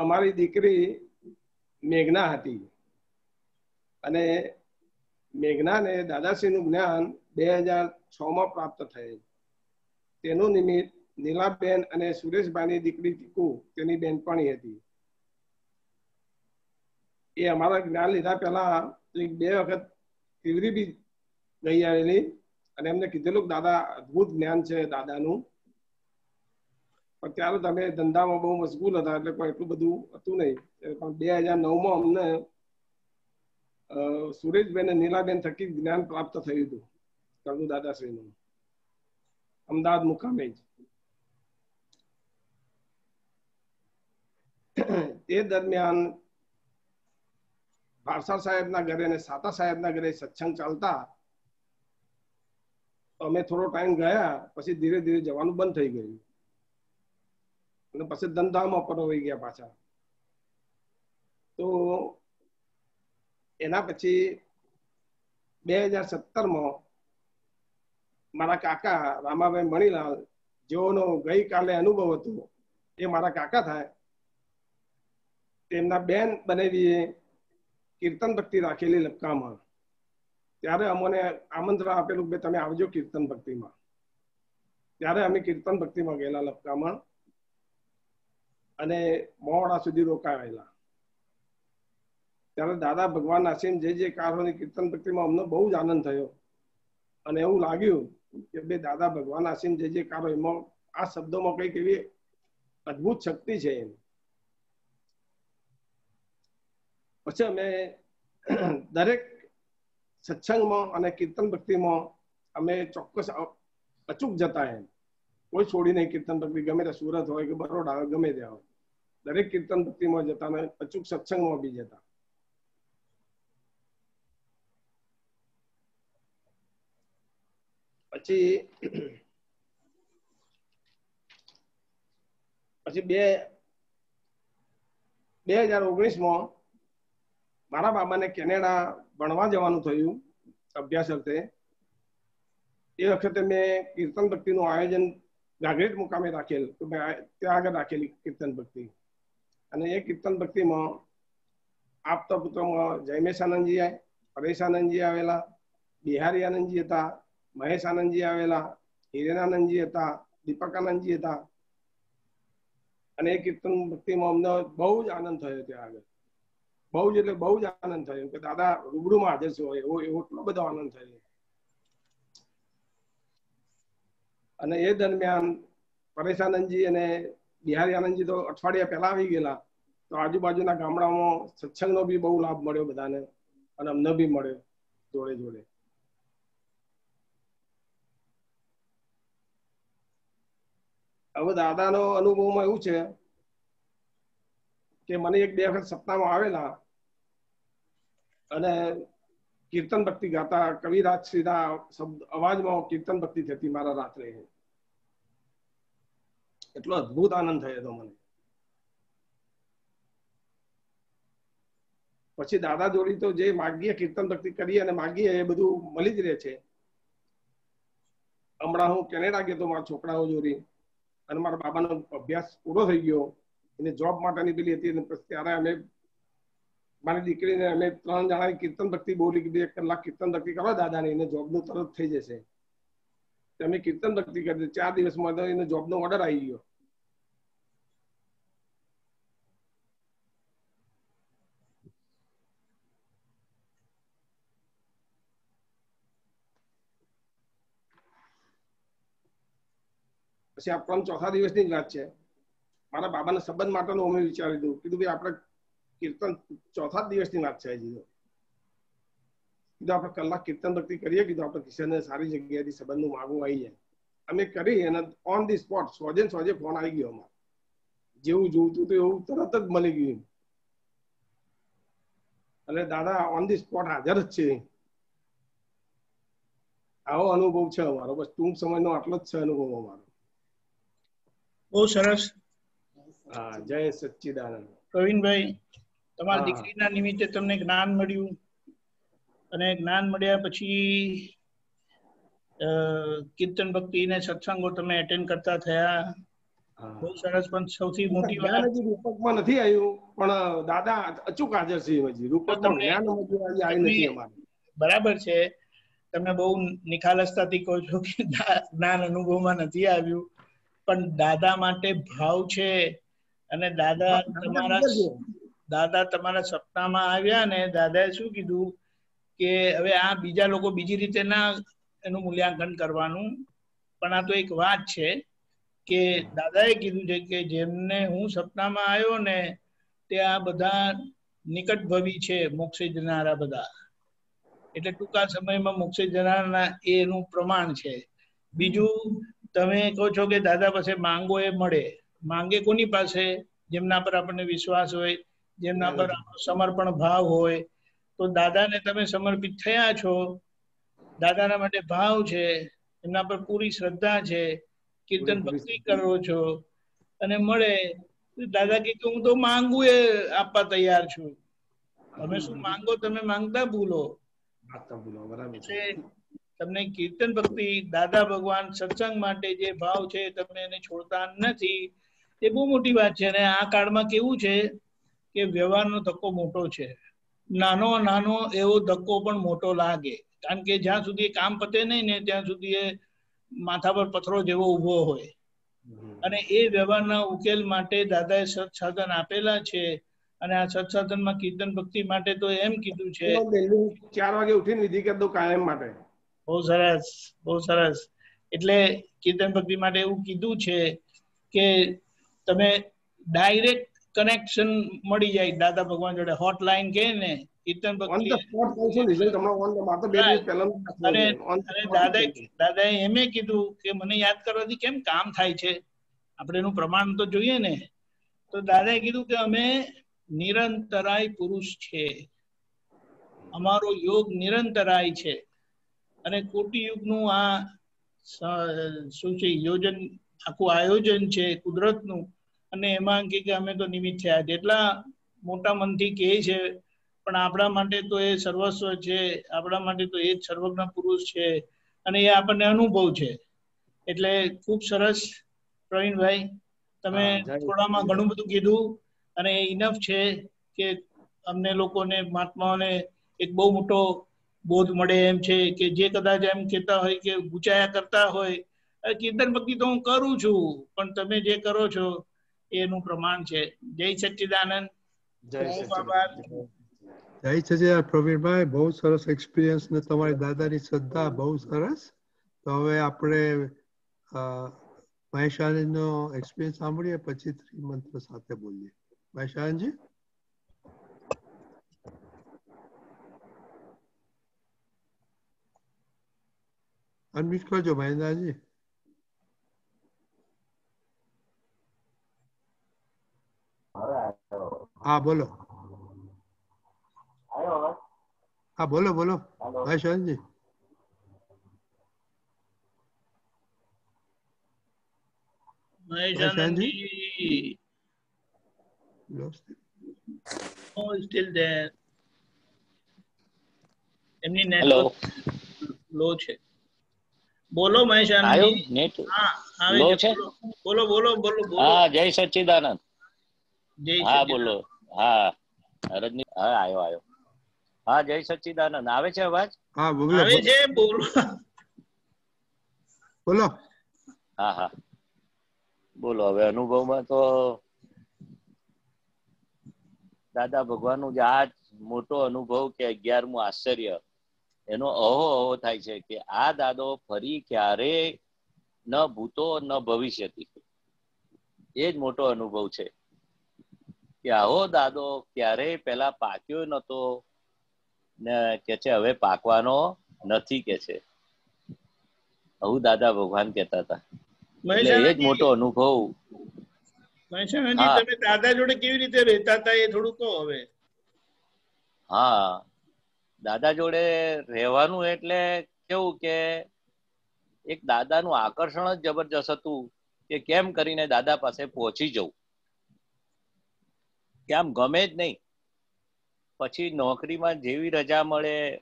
અમારી દીકરી મેઘના હતી અને મેઘનાને દાદાશ્રીનું જ્ઞાન 2006માં પ્રાપ્ત થયેલ. તેનું નિમિત્ત નીલાબેન અને સુરેશભાઈની દીકરી ટીકુ તેની બેનપણી હતી. એ અમારા જ્ઞાન લીધા પહેલા 2 વખત તિવરી બી ગઈ આવેલી અને એમને કીધેલું કે દાદા અદભુત જ્ઞાન છે દાદાનું. પણ ત્યારે તમે ધંધામાં બહુ મશગુલ હતા એટલે કોઈ એટલું બધું હતું નહીં. પણ 2009માં અમને સુરેશબેન અને નીલાબેન થકી જ્ઞાન પ્રાપ્ત થયું હતું કરવું દાદાશ્રીનું, અમદાવાદ મુકામે જ. તે દરમિયાન પારસા સાહેબના ઘરે અને સાતા સાહેબના ઘરે સત્સંગ ચાલતા અમે થોડો ટાઈમ ગયા, પછી ધીરે ધીરે જવાનું બંધ થઈ ગયું અને પછી ધંધામાં પરોવાઈ ગયા પાછા. તો એના પછી 2017માં મારા કાકા રામાભાઈ મણીલાલ, જેઓનો ગઈકાલે અનુભવ હતો, એ મારા કાકા થાય, તેમના બેન બનેવીએ કીર્તન ભક્તિ રાખેલી લપકામાં. ત્યારે અમને આમંત્રણ આપેલું કે તમે આવજો કીર્તન ભક્તિમાં. ત્યારે અમે કીર્તન ભક્તિમાં ગયેલા લપકામાં અને મોડા સુધી રોકાયેલા. ત્યારે દાદા ભગવાન આસીમ જે જે કારોની કીર્તન ભક્તિમાં અમને બહુ જ આનંદ થયો અને એવું લાગ્યું કે બે દાદા ભગવાન આસીમ જે જે કારો એમાં આ શબ્દોમાં કંઈક એવી અદભુત શક્તિ છે એમ. પછી અમે દરેક સત્સંગમાં અને કીર્તન ભક્તિમાં અમે ચોક્કસ અચૂક જતા, એમ કોઈ છોડી નહીં. કીર્તન ભક્તિ ગમે ત્યાં, સુરત હોય કે બરોડા હોય, ગમે ત્યાં હોય, દરેક કીર્તન ભક્તિમાં જતા અને અચૂક સત્સંગમાં બી જતા. પછી પછી 2019 માં મારા બાબાને કેનેડા ભણવા જવાનું થયું અભ્યાસ અર્થે. એ વખતે મેં કીર્તન ભક્તિનું આયોજન ગાગરેટ મુકામે રાખેલ, ત્યાં આગળ રાખેલી કીર્તન ભક્તિ. અને એ કીર્તન ભક્તિમાં આપતા પુત્રમાં જય મહેશાનંદજી આય, પરેશાનંદજી આવેલા, બિહારી આનંદજી હતા, મહેશાનંદજી આવેલા, હિરેનાનંદજી હતા, દીપકાનંદજી હતા. અને એ કીર્તન ભક્તિમાં અમને બહુ જ આનંદ થયો ત્યાં આગળ, બહુ જ એટલે બહુ જ આનંદ થયો કે દાદા રૂબરૂમાં હાજર છે હોય એવો એટલો બધો આનંદ થયો. અને એ દરમિયાન પરેશાનંદજી અને બિહારી આનંદજી તો અઠવાડિયા પહેલા આવી ગયેલા, તો આજુબાજુના ગામડાઓમાં સત્સંગનો બી બહુ લાભ મળ્યો બધાને, અને અમને બી મળ્યો જોડે જોડે. હવે દાદાનો અનુભવમાં એવું છે કે મને એક બે વખત સપનામાં આવેલા અને કીર્તન ભક્તિ ગાતા કવિરાજ શ્રીના શબ્દ અવાજમાં કીર્તન ભક્તિ થતી મારા રાત્રે. એટલો અદભુત આનંદ થયો હતો મને. પછી દાદા જોડી તો જે માગીએ કીર્તન ભક્તિ કરીએ અને માગીએ એ બધું મળી જ રહે છે. હમણાં હું કેનેડા ગયો તો મારા છોકરાઓ જોડી, અને મારા બાબાનો અભ્યાસ પૂરો થઈ ગયો, એને જોબ માટેની પેલી હતી, ત્યારે અમે મારી દીકરીને અમે 3 જણા કીર્તન ભક્તિ બોલી કે 2 કલાક કીર્તન ભક્તિ કરો દાદાને, એને જોબનું તરત થઈ જશે. અમે કીર્તન ભક્તિ કરી 4 દિવસમાં એને જોબનો ઓર્ડર આવી ગયો. પછી આ 3-4 દિવસની જ વાત છે. મારા બાબાના સંબંધ માટેનું અમે વિચારી દીધું, કીધું ભાઈ આપણે કીર્તન 4થા દિવસની વાત છે, કીધું આપણે કલાક કીર્તન ભક્તિ કરીએ, કીધું આપણે કિશનને સારી જગ્યાએથી સંબંધનું માગવું આવી જાય. અમે કરી અને ઓન ધી સ્પોટ સોજે ફોન આવી ગયો અમારો, જેવું જોવતું હતું એવું તરત જ મળી ગયું. એટલે દાદા ઓન ધી સ્પોટ હાજર જ છે. આવો અનુભવ છે અમારો, બસ ટૂંક સમયનો આટલો જ છે અનુભવ અમારો. બહુ સરસ. હા, જય સચ્ચિદાનંદ. પ્રવીણભાઈ, તમારી દીકરીના નિમિત્તે તમને જ્ઞાન મળ્યું, અને જ્ઞાન મળ્યા પછી કીર્તન ભક્તિ ને સત્સંગો તમે એટેન્ડ કરતા થયા. બહુ સરસ. પણ સૌથી મોટી વાત રૂપકમાં નથી આવ્યું, પણ દાદા અચૂક હાજર છે. હજી રૂપકમાં જ્ઞાન આવી નથી અમારું. બરાબર છે. તમે બહુ નિખાલસતાથી કહો છો કે જ્ઞાન અનુભવમાં નથી આવ્યું, પણ દાદા માટે ભાવ છે. અને દાદા તમારા સપનામાં આવ્યા ને દાદાએ શું કીધું કે હવે આ બીજા લોકો બીજી રીતે ના એનું મૂલ્યાંકન કરવાનું, પણ આ તો એક વાત છે કે દાદાએ કીધું છે કે જેમને હું સપનામાં આવ્યો ને તે આ બધા નિકટ ભવી છે, મોક્ષે જનારા બધા. એટલે ટૂંકા સમયમાં મોક્ષે જનારા એનું પ્રમાણ છે. બીજું તમે કહો છો કે દાદા પાસે માંગો એ મળે. માંગે કોની પાસે? જેમના પર આપણને વિશ્વાસ હોય, જેમના પર સમર્પણ ભાવ હોય. તો દાદાને તમે સમર્પિત થયા છો, દાદાના માટે ભાવ છે, એમના પર પૂરી શ્રદ્ધા છે, કીર્તન ભક્તિ કરો છો અને મળે. દાદા કીધું હું તો માંગુ એ આપવા તૈયાર છું. તમે શું માંગો તમે માંગતા ભૂલો. તમને કીર્તન ભક્તિ, દાદા ભગવાન, સત્સંગ માટે જે ભાવ છે તમે એને છોડતા નથી, એ બહુ મોટી વાત છે. અને આ કાળમાં કેવું છે કે વ્યવહારનો ધક્કો મોટો છે. નાનો નાનો એવો ધક્કો પણ મોટો લાગે, કારણ કે જ્યાં સુધી કામ પતે નહીં ને ત્યાં સુધી એ માથા પર પથરો જેવો ઊભો હોય. અને એ વ્યવહારના ઉકેલ માટે દાદાએ સત્સાધન આપેલા છે. અને આ સત્સાધનમાં કીર્તન ભક્તિ માટે તો એમ કીધું છે 4 વાગે ઉઠીને વિધિ કરી દો કાયમ માટે. બહુ સરસ, બહુ સરસ. એટલે કીર્તન ભક્તિ માટે એવું કીધું છે કે તમે ડાયરેક્ટ કનેક્શન મળી જાય દાદા ભગવાન જોડે. હોટલાઈન કે ને કીર્તન ભક્તિ. દાદાએ એમ કીધું કે મને યાદ કરવાથી કેમ કામ થાય છે, આપણે એનું પ્રમાણ તો જોઈએ ને. તો દાદાએ કીધું કે અમે નિરંતરાય પુરુષ છે, અમારો યોગ નિરંતરાય છે. અને કોટિયુગનું આ શું છે યોજન, આખું આયોજન છે કુદરતનું. અને એમાં કે અમે તો નિમિત્ત થયા છે એટલા મોટા મનથી કહે છે, પણ આપણા માટે તો એ સર્વસ્વ છે, આપણા માટે તો એ જ સર્વજ્ઞ પુરુષ છે અને એ આપણને અનુભવ છે. એટલે ખૂબ સરસ પ્રવીણભાઈ, તમે થોડામાં ઘણું બધું કીધું અને ઇનફ છે કે અમને લોકોને મહાત્માઓને એક બહુ મોટો બોધ મળે એમ છે કે જે કદાચ એમ કહેતા હોય કે ગુચાયા કરતા હોય કીર્તન ભક્તિ તો હું કરું છું, પણ તમે જે કરો છો એનું પ્રમાણ છે. જય સચ્ચિદાનંદ. જય સચ્ચિદાનંદ પ્રવીણભાઈ, બહુ સરસ એક્સપિરિયન્સ ને તમારી દાદાની શ્રદ્ધા બહુ સરસ. તો હવે આપણે મહેશાનંદજીનો એક્સપિરિયન્સ સાંભળીએ, પછી ત્રિમંત્ર સાથે બોલીએ. મહેશાનંદજી. अनम्यूट कर जो महेंद्र जी. हाँ बोलो. हाँ बोलो बोलो महेशान जी. Maheshan ji still there. एमनी नेटवर्क लो छे. બોલો મહેશાનંદજી. નેટ લો છે. બોલો બોલો બોલો. હા જય સચ્ચિદાનંદ. હા બોલો. હા રજની. હા આયો આયો. હા જય સચ્ચિદાનંદ. આવે છે અવાજ? હા આવે છે. બોલો બોલો. હા હા બોલો. હવે અનુભવમાં તો દાદા ભગવાનનું જે આ મોટો અનુભવ કે 11મું આશ્ચર્ય, એનો અહો અહો થાય છે કે આ દાદો ફરી ક્યારે ન ભૂતો ન ભવિષ્યતી. એ જ મોટો અનુભવ છે કે આવો દાદો ક્યારેય પેલા પાક્યો નતો ને કે છે હવે પાકવાનો નથી કે છે, આવું દાદા ભગવાન કહેતા હતા. એ જ મોટો અનુભવ. મહેશાનંદજી, તમે દાદા જોડે કેવી રીતે રહેતા હતા એ થોડું કહો હવે. હા, દાદા જોડે રહેવાનું એટલે કેવું કે એક દાદાનું આકર્ષણ જ જબરજસ્ત હતું કે કેમ કરીને દાદા પાસે પહોંચી જવું, કે આમ ગમે જ નહીં. પછી નોકરીમાં જેવી રજા મળે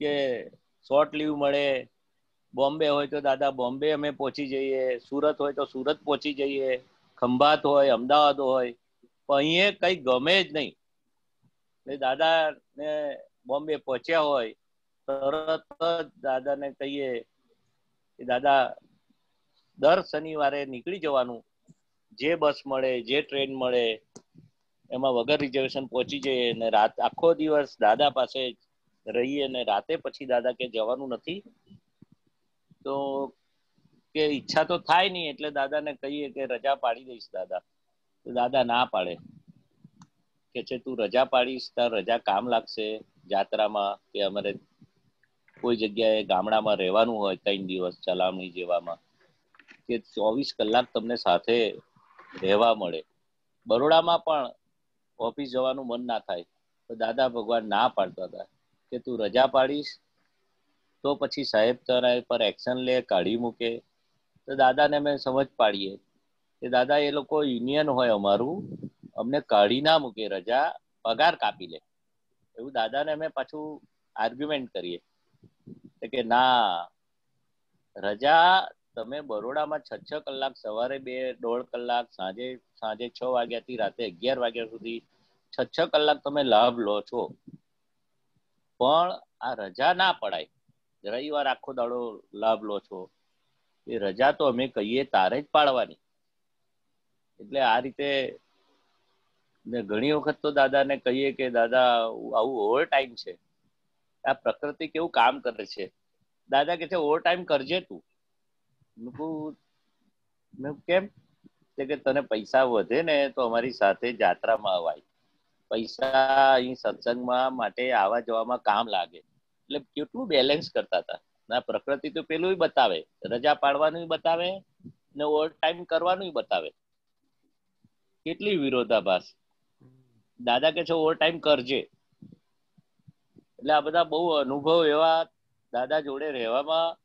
કે શોર્ટ લીવ મળે, બોમ્બે હોય તો દાદા બોમ્બે અમે પહોંચી જઈએ, સુરત હોય તો સુરત પહોંચી જઈએ, ખંભાત હોય, અમદાવાદ હોય, પણ અહીંયા કંઈ ગમે જ નહીં. દાદા ને બોમ્બે પહોંચ્યા હોય તરત જ દાદાને કહીએ કે દાદા દર શનિવારે નીકળી જવાનું, જે બસ મળે જે ટ્રેન મળે એમાં વગર રિઝર્વેશન પહોંચી જઈએ ને રાત આખો દિવસ દાદા પાસે રહીએ ને રાતે પછી દાદા કે જવાનું નથી, તો કે ઈચ્છા તો થાય નહીં એટલે દાદાને કહીએ કે રજા પાડી દઈશ દાદા, તો દાદા ના પાડે કે છે તું રજા પાડીશ તાર રજા કામ લાગશે જાત્રામાં કે અમારે કોઈ જગ્યાએ ગામડામાં રહેવાનું હોય 3 દિવસ ચલામણી જેવામાં કે 24 કલાક તમને સાથે રહેવા મળે. બરોડામાં પણ ઓફિસ જવાનું મન ના થાય તો દાદા ભગવાન ના પાડતા હતા કે તું રજા પાડીશ તો પછી સાહેબ તારા પર એક્શન લે, કાઢી મૂકે. તો દાદાને અમે સમજ પાડીએ કે દાદા એ લોકો યુનિયન હોય અમારું, અમને કાઢી ના મૂકે, રજા પગાર કાપી લે, એવું દાદાને અમે પાછું આર્ગ્યુમેન્ટ કરીએ કે ના રજા તમે બરોડામાં 6 કલાક સવારે 2-2.5 કલાક સાંજે 6 વાગ્યાથી રાતે 11 વાગ્યા સુધી 6 કલાક તમે લાભ લો છો, પણ આ રજા ના પડાય, રવિવાર આખો દાડો લાભ લો છો, એ રજા તો અમે કહીએ તારે જ પાડવાની. એટલે આ રીતે ને ઘણી વખત તો દાદાને કહીએ કે દાદા આવું ઓવર ટાઈમ છે, આ પ્રકૃતિ કેવું કામ કરે છે. દાદા કે છે ઓવર ટાઈમ કરજે તું. મેં કેમ કે તને પૈસા વધે ને તો અમારી સાથે જાત્રામાં અવાય, પૈસા અહીં સત્સંગમાં માટે આવા જવામાં કામ લાગે. એટલે કેટલું બેલેન્સ કરતા હતા ને. પ્રકૃતિ તો પેલું બતાવે, રજા પાડવાનું બતાવે ને ઓવર ટાઈમ કરવાનું બતાવે, કેટલી વિરોધાભાસ. દાદા કે છે ઓવર ટાઈમ કરજે. એટલે આ બધા બહુ અનુભવ એવા દાદા જોડે રહેવામાં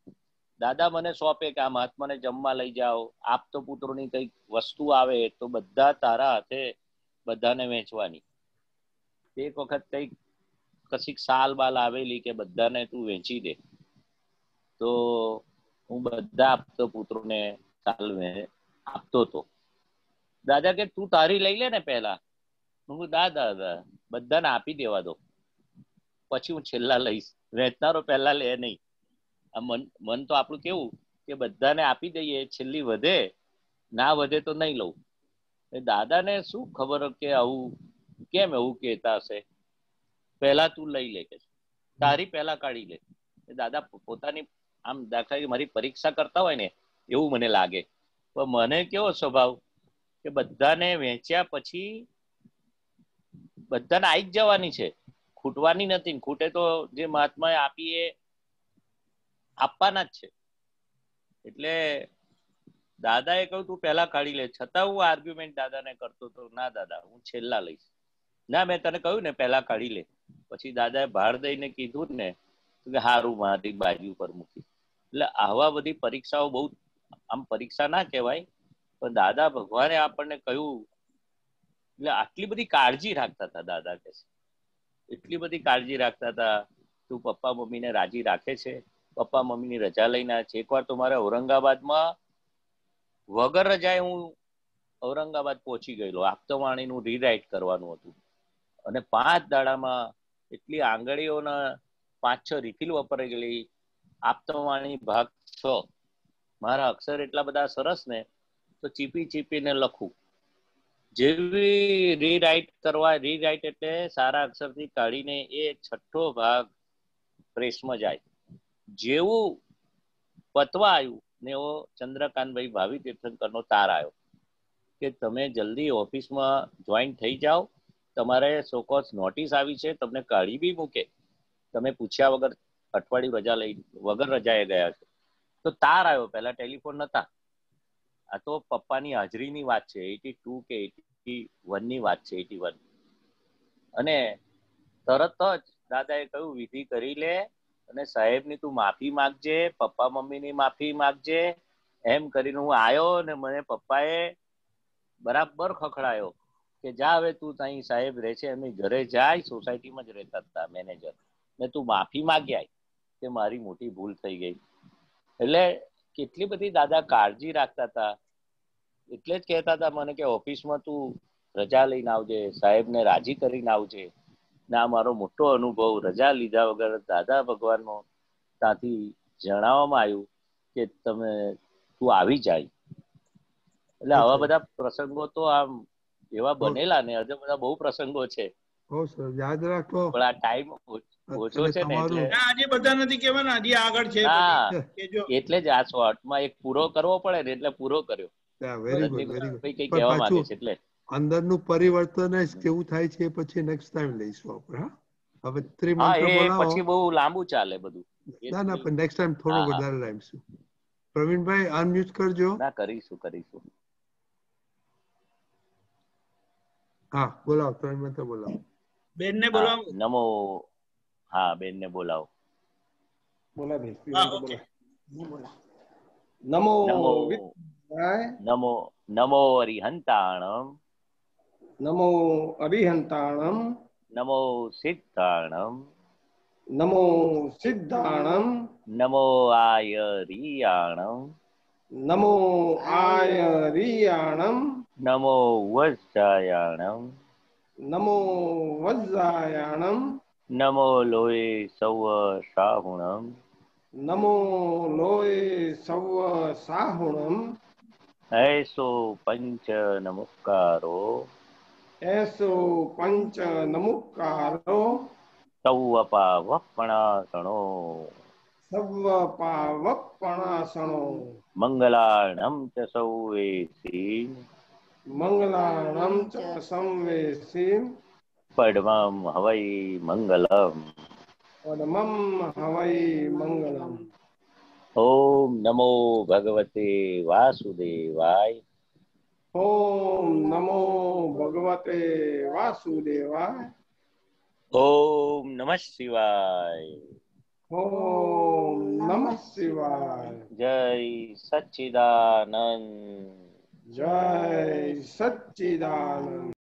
दादा मने सौंपे कि आ महात्मा ने जमवा लई जाओ, आप तो पुत्रों की कई वस्तु आए तो बधा तारा हाथे बधाने वेचवानी। एक वखत कई कशीक साल बाल आवेली के बधाने तू वेची दे तो हूँ बधा आपतो पुत्रों ने साल में आपतो। तो दादा के तू तारी लई ले ने पहला। हूँ दादा बधाने आपी देवा दो पछी हूँ छेल्ला लईश, वेचनारो पहला ले नहीं। मन मन तो आपणुं केवुं के बधाने आपी दईए, छेल्ली वधे ना वधे तो नहीं लऊं। दादा ने शू खबर के आऊं केम एवुं कहेता हशे, पहला तू लई ले, तारी पहला काढी ले। दादा पोतानी आम दाखला के मारी परीक्षा करता होय ने एवुं मने लागे। पण मने केवो स्वभाव के बधाने वेच्या पछी बधाने आई ज जवानी छे, खूटवानी नथी। खूटे तो जे महात्माए आपी ए आपवाना ज छे। एटले दादाए कहू तू पहला काढी ले, छतां हूँ आर्ग्युमेंट दादा ने करतो तो ना दादा हूँ छेल्ला लईश, ना मैं तने कहू ने पहला काढी ले। पछी दादाए भार दईने कीधुं ने तो हारू मारी बाजू पर मूकी। एटले आवा बधी परीक्षाओ बहुत आम परीक्षा ना कहेवाय, पण दादा भगवाने आपणे कह्युं एटले आटली बधी काळजी राखता हता। दादा कहे छे एटली बधी काळजी राखता हता, तू पप्पा मम्मीने राजी राखे छे, पप्पा मम्मीनी रजा लईने आवे छे। एकवार तो मारे औरंगाबादमां वगर रजाए हूँ औरंगाबाद पहुंची गयेलो, आप्तवाणीनुं रीराइट करवानुं हतुं अने 5 દાડામાં એટલી આંગળીઓને 5-6 રિફિલ વપરાઈ ગયેલી। આપ્તવાણી ભાગ 6 મારા અક્ષર એટલા બધા સરસ ને તો ચીપી ચીપીને લખું, જેવી રીરાઇટ કરવા, રીરાઇટ એટલે સારા અક્ષરથી કાઢીને એ 6થો ભાગ પ્રેસમાં જાય। જેવું પતવા આવ્યું ને એવો ચંદ્રકાંતભાઈ ભાવી તીર્થંકરનો તાર આવ્યો કે તમે જલ્દી ઓફિસમાં જોઈન થઈ જાઓ, તમારે સોકોસ નોટિસ આવી છે, તમને કાઢી બી મૂકે, તમે પૂછ્યા વગર અઠવાડિયું રજા લઈ વગર રજાએ ગયા છો। તો તાર આવ્યો, પહેલા ટેલિફોન નતા। આ તો પપ્પાની હાજરીની વાત છે, 82 કે 81 ની વાત છે, 81। અને તરત જ દાદાએ કહ્યું વિધિ કરી લે અને સાહેબની તું માફી માગજે, પપ્પા મમ્મીની માફી માગજે। એમ કરીને હું આવ્યો ને મને પપ્પાએ બરાબર ખખડાયો કે જા હવે તું તાઈ સાહેબ રહે છે એમની ઘરે જાય, સોસાયટીમાં જ રહેતા હતા મેનેજર, ને તું માફી માગ્યા કે મારી મોટી ભૂલ થઈ ગઈ। એટલે કેટલી બધી દાદા કાળજી રાખતા હતા, એટલે જ કહેતા હતા મને કે ઓફિસમાં તું રજા લઈને આવજે, સાહેબને રાજી કરીને આવજે। ને આ મારો મોટો અનુભવ રજા લીધા વગર દાદા ભગવાનનો ત્યાંથી જણાવવામાં આવ્યું કે તમે તું આવી જાય। એટલે આવા બધા પ્રસંગો તો આમ એવા બનેલા ને હજુ બધા બહુ પ્રસંગો છે। બહુ સરસ, યાદ રાખો, થોડા ટાઈમ ઓછો છે ને એટલે આજે બધા નથી કહેવાના, આજે આગળ છે કેજો। એટલે જ આ શોર્ટમાં એક પૂરો કરવો પડે ને એટલે પૂરો કર્યો। Very good, very good. કઈ કહેવા માંગે છે એટલે અંદરનું પરિવર્તન જ કેવું થાય છે પછી નેક્સ્ટ ટાઈમ લઈશું આપણે। હા હવે ત્રિમંત્ર બોલાવો, પછી બહુ લાંબુ ચાલે બધું। ના ના, પણ નેક્સ્ટ ટાઈમ થોડો વધારે લઈશું। પ્રવીણભાઈ અનમ્યુટ કરજો। ના કરીશું। हाँ बोलाओ, तो मैं तो बोलाओ, बेन ने बोलाओ। नमो, हाँ बेन ने बोलाओ, बोला बेन। हाँ ओके, बोला नमो नमो नमो अरिहंताणम, नमो अरिहंताणम, नमो सिद्धाणम, नमो सिद्धाणम, नमो आयरियाणम, नमो आयरियाणम, नमो वज्रायाणम, नमो वज्रायाणम, नमो लोए सव साहुणम, नमो लोए सव साहुणम, ऐसो पंच नमस्कारो, ऐसो पंच नमस्कारो, सव्वपावप्पणासनो, सव्वपावप्पणासनो, मंगलाणं च सौवेसी, मंगलानां च संवेसीं, पद्मं हवै मंगलम्, पद्मं हवै मंगलम्। ओम नमो भगवते वासुदेवाय, ओम नमो भगवते वासुदेवाय, ओम नमः शिवाय, ओम नमः शिवाय। जय सच्चिदानंद, जय सच्चिदानंद।